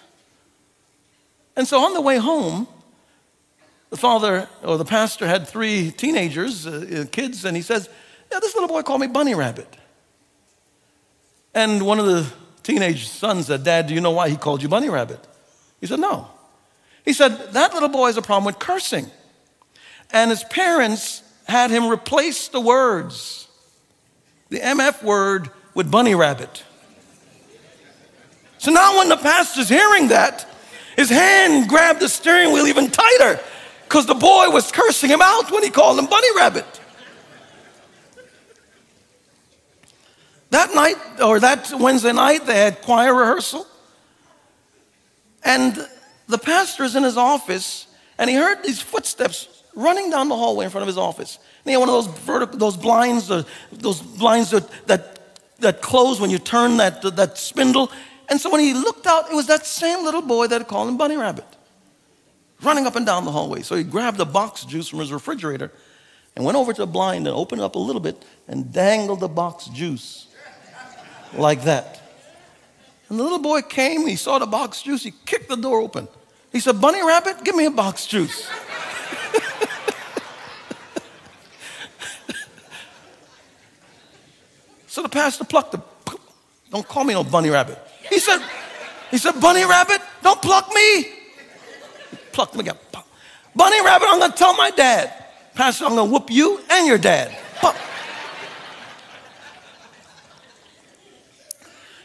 And so on the way home, the father, or the pastor, had three teenagers, uh, kids, and he says, "Yeah, this little boy called me bunny rabbit." And one of the teenage sons said, "Dad, do you know why he called you bunny rabbit?" He said, "No." He said, "That little boy has a problem with cursing. And his parents had him replace the words, the M F word, with bunny rabbit. So now when the pastor's hearing that, his hand grabbed the steering wheel even tighter, because the boy was cursing him out when he called him bunny rabbit." That night, or that Wednesday night, they had choir rehearsal. And the pastor is in his office, and he heard these footsteps running down the hallway in front of his office. And he had one of those vertical, those blinds, those blinds that, that, that close when you turn that, that spindle. And so when he looked out, it was that same little boy that had called him bunny rabbit, running up and down the hallway. So he grabbed a box of juice from his refrigerator and went over to the blind and opened it up a little bit and dangled the box of juice like that. And the little boy came, he saw the box of juice, he kicked the door open. He said, "Bunny rabbit, give me a box of juice." So the pastor plucked him. "Don't call me no bunny rabbit." He said, he said, "Bunny rabbit, don't pluck me." He plucked him again. Pop. "Bunny rabbit, I'm going to tell my dad." "Pastor, I'm going to whoop you and your dad." Pop.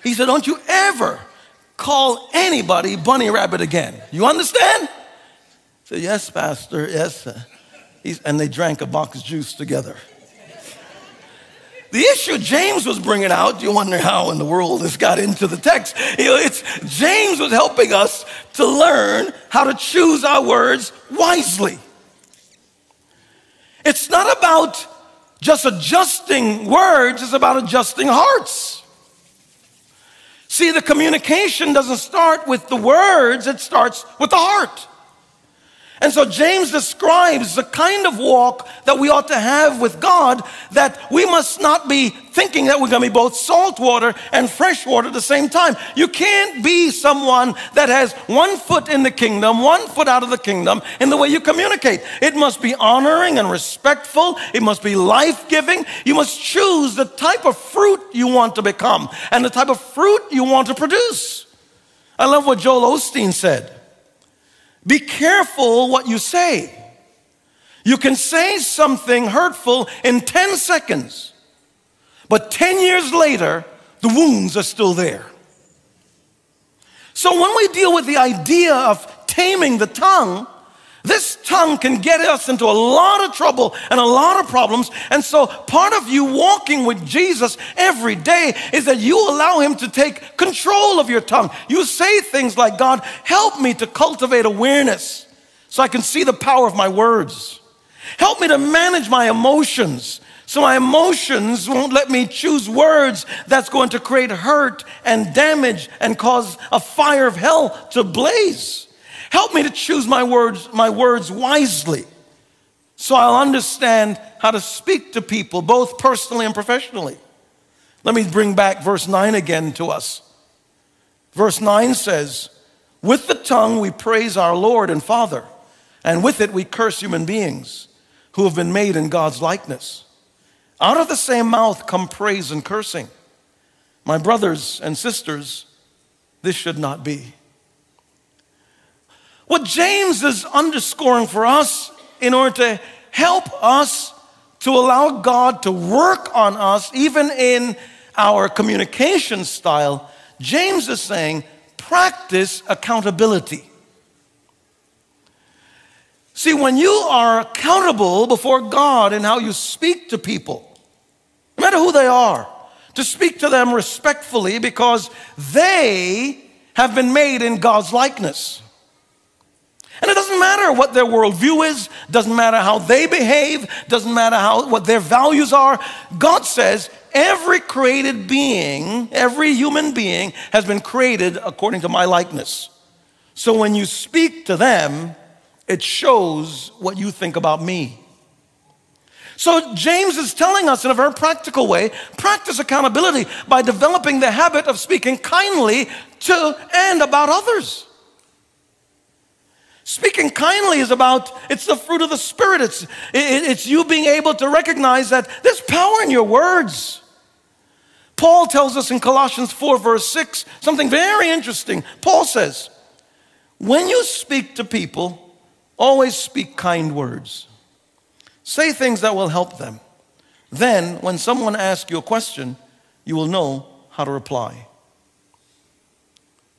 He said, "Don't you ever call anybody bunny rabbit again. You understand?" He said, "Yes, pastor, yes." He's, and they drank a box of juice together. The issue James was bringing out, you wonder how in the world this got into the text. It's, James was helping us to learn how to choose our words wisely. It's not about just adjusting words, it's about adjusting hearts. See, the communication doesn't start with the words, it starts with the heart. And so James describes the kind of walk that we ought to have with God, that we must not be thinking that we're going to be both salt water and fresh water at the same time. You can't be someone that has one foot in the kingdom, one foot out of the kingdom in the way you communicate. It must be honoring and respectful. It must be life-giving. You must choose the type of fruit you want to become and the type of fruit you want to produce. I love what Joel Osteen said. Be careful what you say. You can say something hurtful in ten seconds, but ten years later, the wounds are still there. So when we deal with the idea of taming the tongue, this tongue can get us into a lot of trouble and a lot of problems. And so part of you walking with Jesus every day is that you allow him to take control of your tongue. You say things like, God, help me to cultivate awareness so I can see the power of my words. Help me to manage my emotions so my emotions won't let me choose words that's going to create hurt and damage and cause a fire of hell to blaze. Help me to choose my words, my words wisely, so I'll understand how to speak to people, both personally and professionally. Let me bring back verse nine again to us. Verse nine says, with the tongue we praise our Lord and Father, and with it we curse human beings who have been made in God's likeness. Out of the same mouth come praise and cursing. My brothers and sisters, this should not be. What James is underscoring for us in order to help us to allow God to work on us, even in our communication style, James is saying, practice accountability. See, when you are accountable before God in how you speak to people, no matter who they are, to speak to them respectfully because they have been made in God's likeness. And it doesn't matter what their worldview is, doesn't matter how they behave, doesn't matter how, what their values are. God says every created being, every human being has been created according to my likeness. So when you speak to them, it shows what you think about me. So James is telling us in a very practical way, practice accountability by developing the habit of speaking kindly to and about others. Speaking kindly is about, it's the fruit of the Spirit. It's, it's you being able to recognize that there's power in your words. Paul tells us in Colossians four, verse six, something very interesting. Paul says, when you speak to people, always speak kind words. Say things that will help them. Then, when someone asks you a question, you will know how to reply.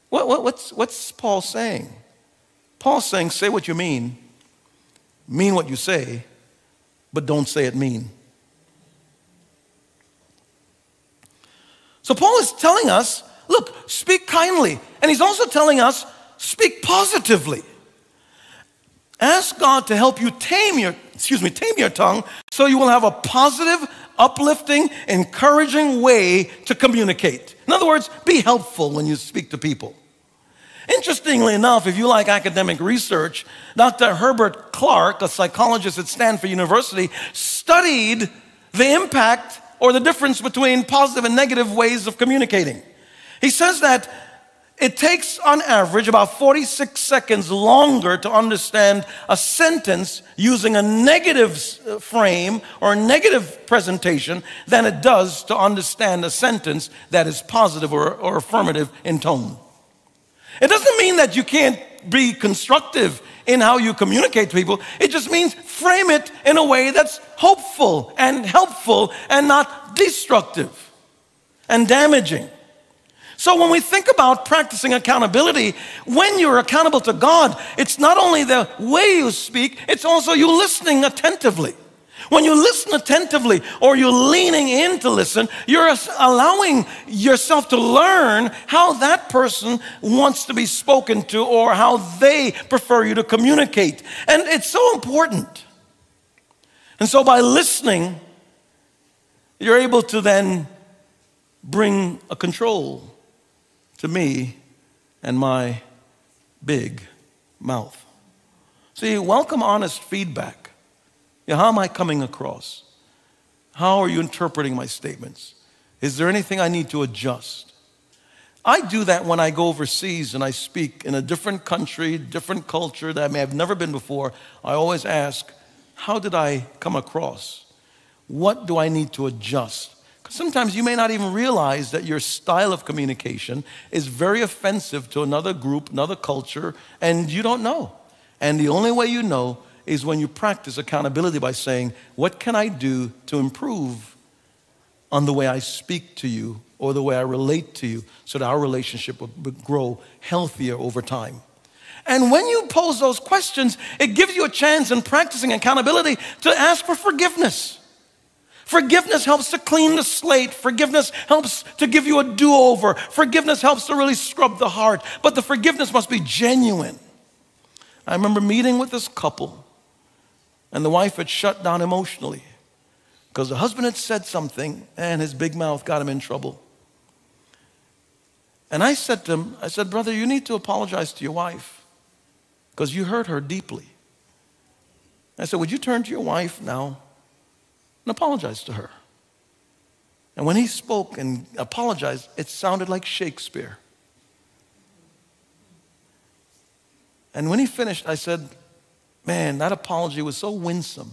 What, what, what's, what's Paul saying? Paul's saying, say what you mean, mean what you say, but don't say it mean. So Paul is telling us, look, speak kindly. And he's also telling us, speak positively. Ask God to help you tame your, excuse me, tame your tongue so you will have a positive, uplifting, encouraging way to communicate. In other words, be helpful when you speak to people. Interestingly enough, if you like academic research, Doctor Herbert Clark, a psychologist at Stanford University, studied the impact or the difference between positive and negative ways of communicating. He says that it takes, on average, about forty-six seconds longer to understand a sentence using a negative frame or a negative presentation than it does to understand a sentence that is positive or, or affirmative in tone. It doesn't mean that you can't be constructive in how you communicate to people. It just means frame it in a way that's hopeful and helpful and not destructive and damaging. So when we think about practicing accountability, when you're accountable to God, it's not only the way you speak, it's also you listening attentively. When you listen attentively or you're leaning in to listen, you're allowing yourself to learn how that person wants to be spoken to or how they prefer you to communicate. And it's so important. And so by listening, you're able to then bring a control to me and my big mouth. So you welcome honest feedback. Yeah, how am I coming across? How are you interpreting my statements? Is there anything I need to adjust? I do that when I go overseas and I speak in a different country, different culture that I may have never been before. I always ask, how did I come across? What do I need to adjust? Because sometimes you may not even realize that your style of communication is very offensive to another group, another culture, and you don't know. And the only way you know is when you practice accountability by saying, what can I do to improve on the way I speak to you or the way I relate to you so that our relationship will grow healthier over time? And when you pose those questions, it gives you a chance in practicing accountability to ask for forgiveness. Forgiveness helps to clean the slate. Forgiveness helps to give you a do-over. Forgiveness helps to really scrub the heart. But the forgiveness must be genuine. I remember meeting with this couple, and the wife had shut down emotionally because the husband had said something, and his big mouth got him in trouble. And I said to him, I said, brother, you need to apologize to your wife because you hurt her deeply. I said, would you turn to your wife now and apologize to her? And when he spoke and apologized, it sounded like Shakespeare. And when he finished, I said, man, that apology was so winsome,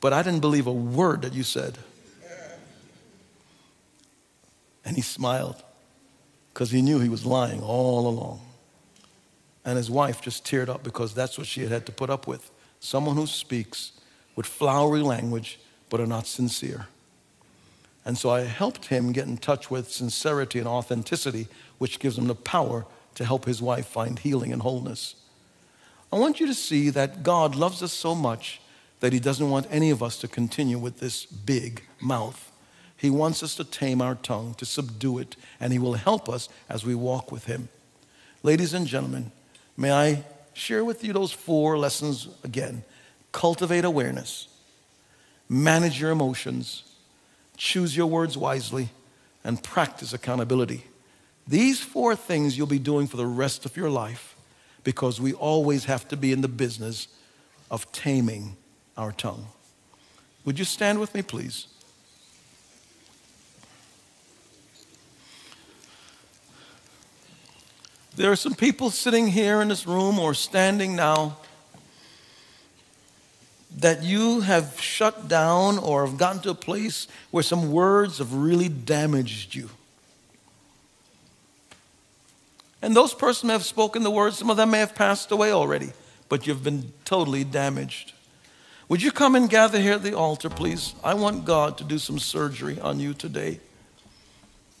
but I didn't believe a word that you said. And he smiled because he knew he was lying all along. And his wife just teared up because that's what she had had to put up with. Someone who speaks with flowery language, but are not sincere. And so I helped him get in touch with sincerity and authenticity, which gives him the power to help his wife find healing and wholeness. I want you to see that God loves us so much that he doesn't want any of us to continue with this big mouth. He wants us to tame our tongue, to subdue it, and he will help us as we walk with him. Ladies and gentlemen, may I share with you those four lessons again. Cultivate awareness, manage your emotions, choose your words wisely, and practice accountability. These four things you'll be doing for the rest of your life because we always have to be in the business of taming our tongue. Would you stand with me, please? There are some people sitting here in this room or standing now that you have shut down or have gotten to a place where some words have really damaged you. And those persons may have spoken the words, some of them may have passed away already, but you've been totally damaged. Would you come and gather here at the altar, please? I want God to do some surgery on you today.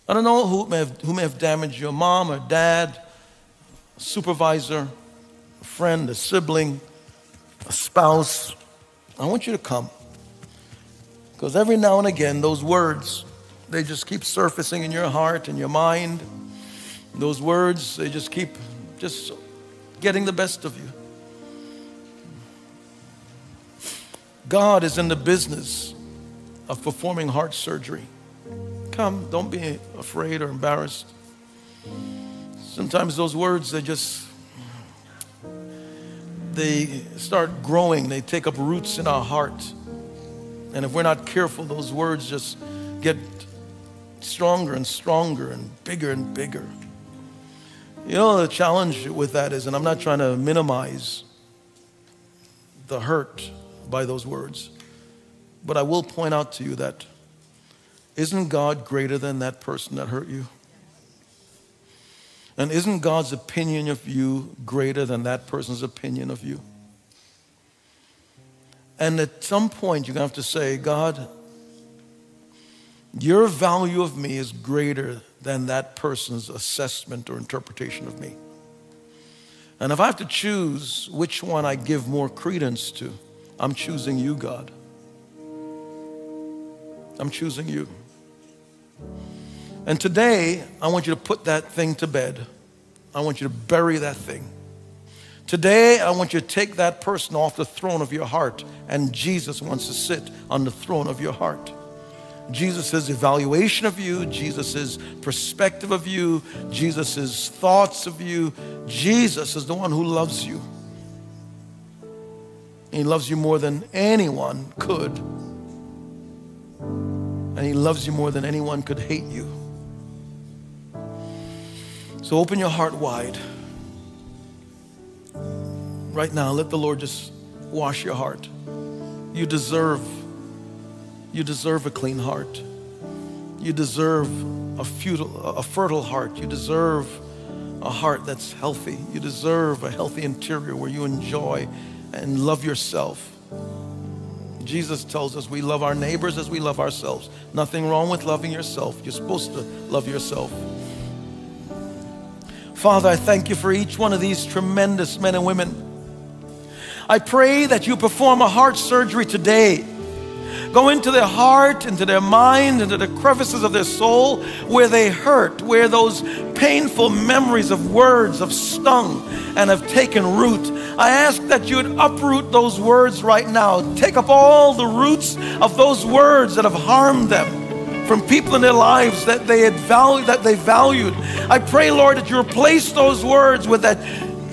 I don't know who may have, who may have damaged your mom or dad, a supervisor, a friend, a sibling, a spouse. I want you to come. Because every now and again, those words, they just keep surfacing in your heart and your mind. Those words, they just keep just getting the best of you. God is in the business of performing heart surgery. Come, don't be afraid or embarrassed. Sometimes those words, they just, they start growing. They take up roots in our heart. And if we're not careful, those words just get stronger and stronger and bigger and bigger. You know, the challenge with that is, and I'm not trying to minimize the hurt by those words, but I will point out to you that isn't God greater than that person that hurt you? And isn't God's opinion of you greater than that person's opinion of you? And at some point, you're going to have to say, God, your value of me is greater than that person's assessment or interpretation of me. And if I have to choose which one I give more credence to, I'm choosing you, God. I'm choosing you. And today, I want you to put that thing to bed. I want you to bury that thing. Today, I want you to take that person off the throne of your heart, and Jesus wants to sit on the throne of your heart. Jesus' evaluation of you, Jesus' perspective of you, Jesus' thoughts of you, Jesus is the one who loves you. And he loves you more than anyone could. And he loves you more than anyone could hate you. So open your heart wide. Right now, let the Lord just wash your heart. You deserve, you deserve a clean heart. You deserve a, futile, a fertile heart. You deserve a heart that's healthy. You deserve a healthy interior where you enjoy and love yourself. Jesus tells us we love our neighbors as we love ourselves. Nothing wrong with loving yourself. You're supposed to love yourself. Father, I thank you for each one of these tremendous men and women. I pray that you perform a heart surgery today. Go into their heart, into their mind, into the crevices of their soul where they hurt, where those painful memories of words have stung and have taken root. I ask that you would uproot those words right now. Take up all the roots of those words that have harmed them from people in their lives that they had valued, that they valued. I pray, Lord, that you replace those words with that.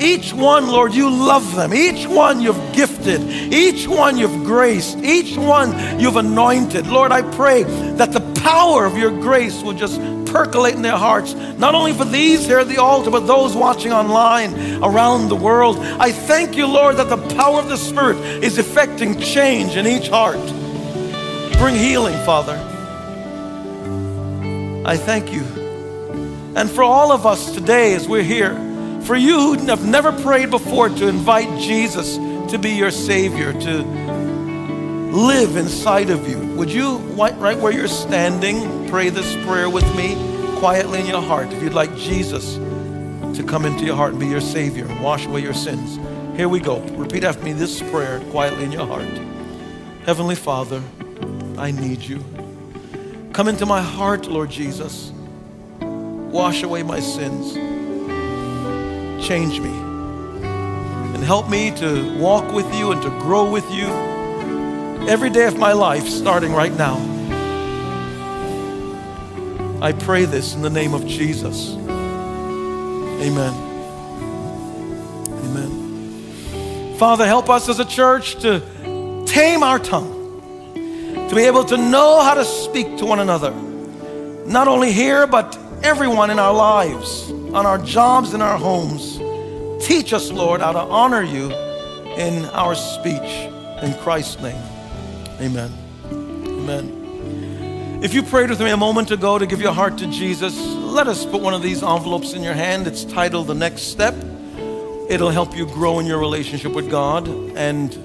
Each one, Lord, you love them. Each one you've gifted. Each one you've graced. Each one you've anointed. Lord, I pray that the power of your grace will just percolate in their hearts, not only for these here at the altar, but those watching online around the world. I thank you, Lord, that the power of the Spirit is effecting change in each heart. Bring healing, Father. I thank you. And for all of us today as we're here, for you who have never prayed before to invite Jesus to be your Savior, to live inside of you, would you, right where you're standing, pray this prayer with me quietly in your heart if you'd like Jesus to come into your heart and be your Savior and wash away your sins. Here we go. Repeat after me this prayer quietly in your heart. Heavenly Father, I need you. Come into my heart, Lord Jesus. Wash away my sins. Change me and help me to walk with you and to grow with you every day of my life, starting right now. I pray this in the name of Jesus. Amen. Amen. Father, help us as a church to tame our tongue, to be able to know how to speak to one another, not only here, but everyone in our lives, on our jobs, in our homes. Teach us, Lord, how to honor you in our speech. In Christ's name, amen. Amen. If you prayed with me a moment ago to give your heart to Jesus, let us put one of these envelopes in your hand. It's titled The Next Step. It'll help you grow in your relationship with God. And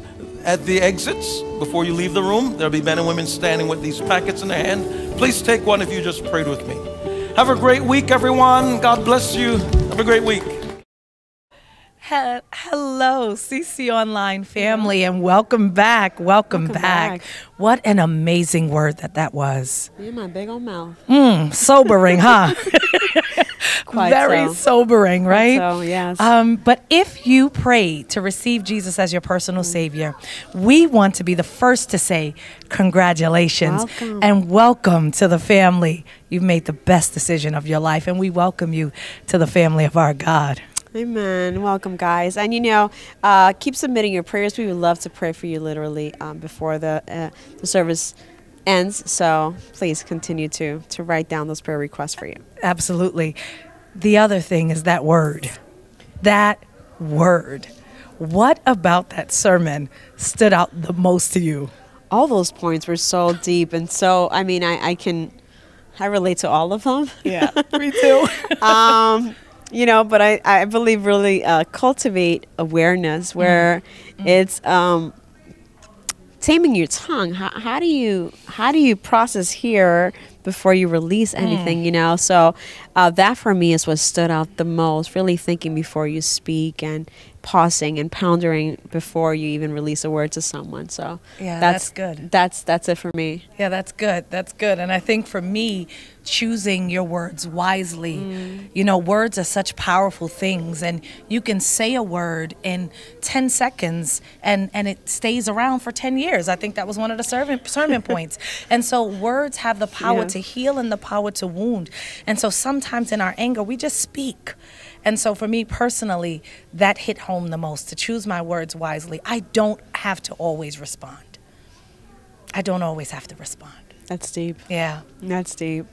at the exits, before you leave the room, there'll be men and women standing with these packets in their hand. Please take one if you just prayed with me. Have a great week, everyone. God bless you. Have a great week. Hello, C C Online family, and welcome back. Welcome, welcome back. back. What an amazing word that that was. You're my big old mouth. Mm, sobering, huh? Quite Very so. sobering, right? Quite so, yes. Um, but if you prayed to receive Jesus as your personal mm. Savior, we want to be the first to say congratulations welcome. and welcome to the family. You've made the best decision of your life, and we welcome you to the family of our God. Amen. Welcome, guys. And, you know, uh, keep submitting your prayers. We would love to pray for you literally um, before the, uh, the service ends. So please continue to, to write down those prayer requests for you. Absolutely. The other thing is that word. That word. What about that sermon stood out the most to you? All those points were so deep and so, I mean, I, I can... I relate to all of them. Yeah, me too. um, you know, but I, I believe really uh, cultivate awareness where mm-hmm. it's um, taming your tongue. How, how do you how do you process here before you release anything, mm. you know? So uh, that for me is what stood out the most, really thinking before you speak and pausing and pondering before you even release a word to someone. So yeah, that's, that's good. That's, that's it for me. Yeah, that's good. That's good. And I think for me, choosing your words wisely, mm. you know, words are such powerful things, and you can say a word in ten seconds and, and it stays around for ten years. I think that was one of the sermon, sermon points. And so words have the power yeah. to heal and the power to wound. And so sometimes in our anger, we just speak. And so for me personally, that hit home the most, to choose my words wisely. I don't have to always respond. I don't always have to respond. That's deep. Yeah. That's deep.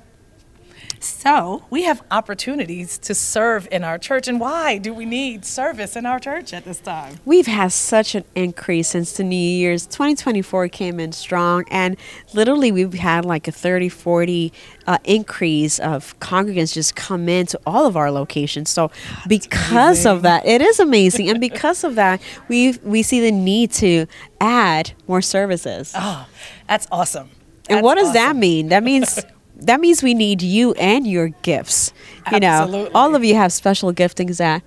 So we have opportunities to serve in our church. And why do we need service in our church at this time? We've had such an increase since the New Year's. twenty twenty-four came in strong, and literally we've had like a thirty, forty uh, increase of congregants just come in to all of our locations. So That's because amazing. of that, it is amazing. And because of that, we we see the need to add more services. Oh, that's awesome. That's and what does awesome. that mean? That means... That means we need you and your gifts. You Absolutely. know, all of you have special giftings that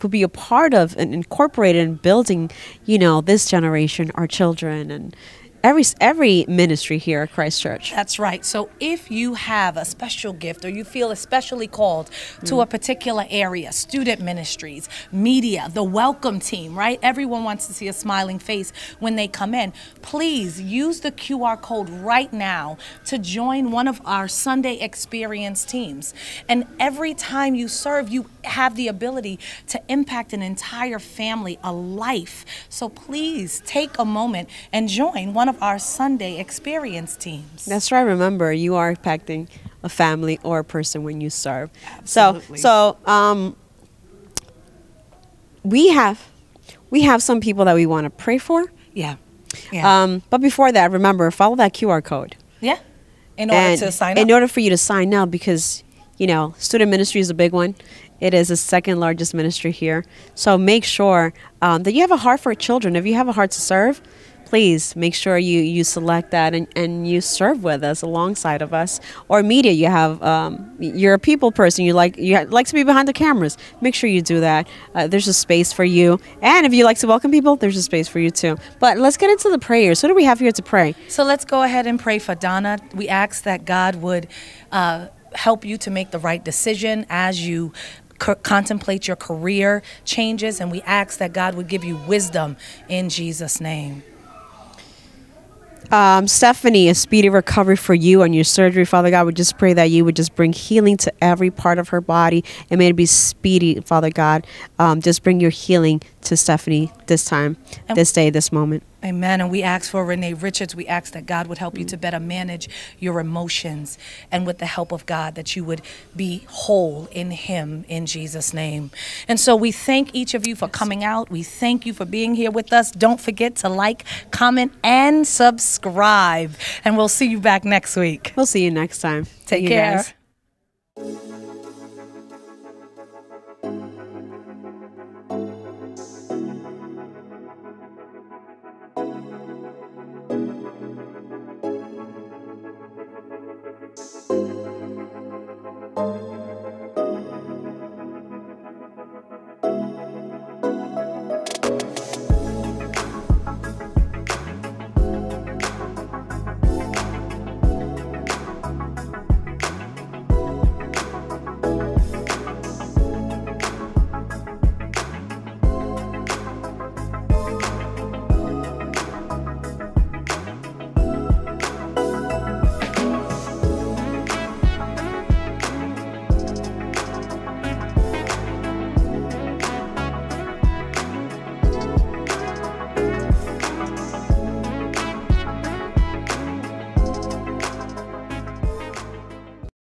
could be a part of and incorporated in building, you know, this generation, our children, and every every ministry here at Christ Church. That's right. So if you have a special gift, or you feel especially called mm. to a particular area, student ministries, media, the welcome team, right? Everyone wants to see a smiling face when they come in. Please use the Q R code right now to join one of our Sunday experience teams. And every time you serve, you have the ability to impact an entire family, a life. So please take a moment and join one of our Sunday experience teams. That's right. Remember, you are impacting a family or a person when you serve. Absolutely. So, so um, we have we have some people that we want to pray for. Yeah. Yeah. Um, but before that, remember, follow that Q R code. Yeah. In order and to sign up. In order for you to sign up, because you know student ministry is a big one. It is the second largest ministry here. So make sure um, that you have a heart for children. If you have a heart to serve, please make sure you, you select that and, and you serve with us, alongside of us. Or media, you have, um, you're a people person, you like you like to be behind the cameras. Make sure you do that. Uh, there's a space for you. And if you like to welcome people, there's a space for you too. But let's get into the prayers. What do we have here to pray? So let's go ahead and pray for Donna. We ask that God would uh, help you to make the right decision as you contemplate your career changes. And we ask that God would give you wisdom in Jesus' name. Um, Stephanie, a speedy recovery for you and your surgery. Father God, we just pray that you would just bring healing to every part of her body, and may it be speedy, Father God. Um, just bring your healing to Stephanie this time, and this day, this moment. Amen. And we ask for Renee Richards. We ask that God would help you to better manage your emotions, and with the help of God, that you would be whole in him, in Jesus' name. And so we thank each of you for coming out. We thank you for being here with us. Don't forget to like, comment, and subscribe. And we'll see you back next week. We'll see you next time. Take care.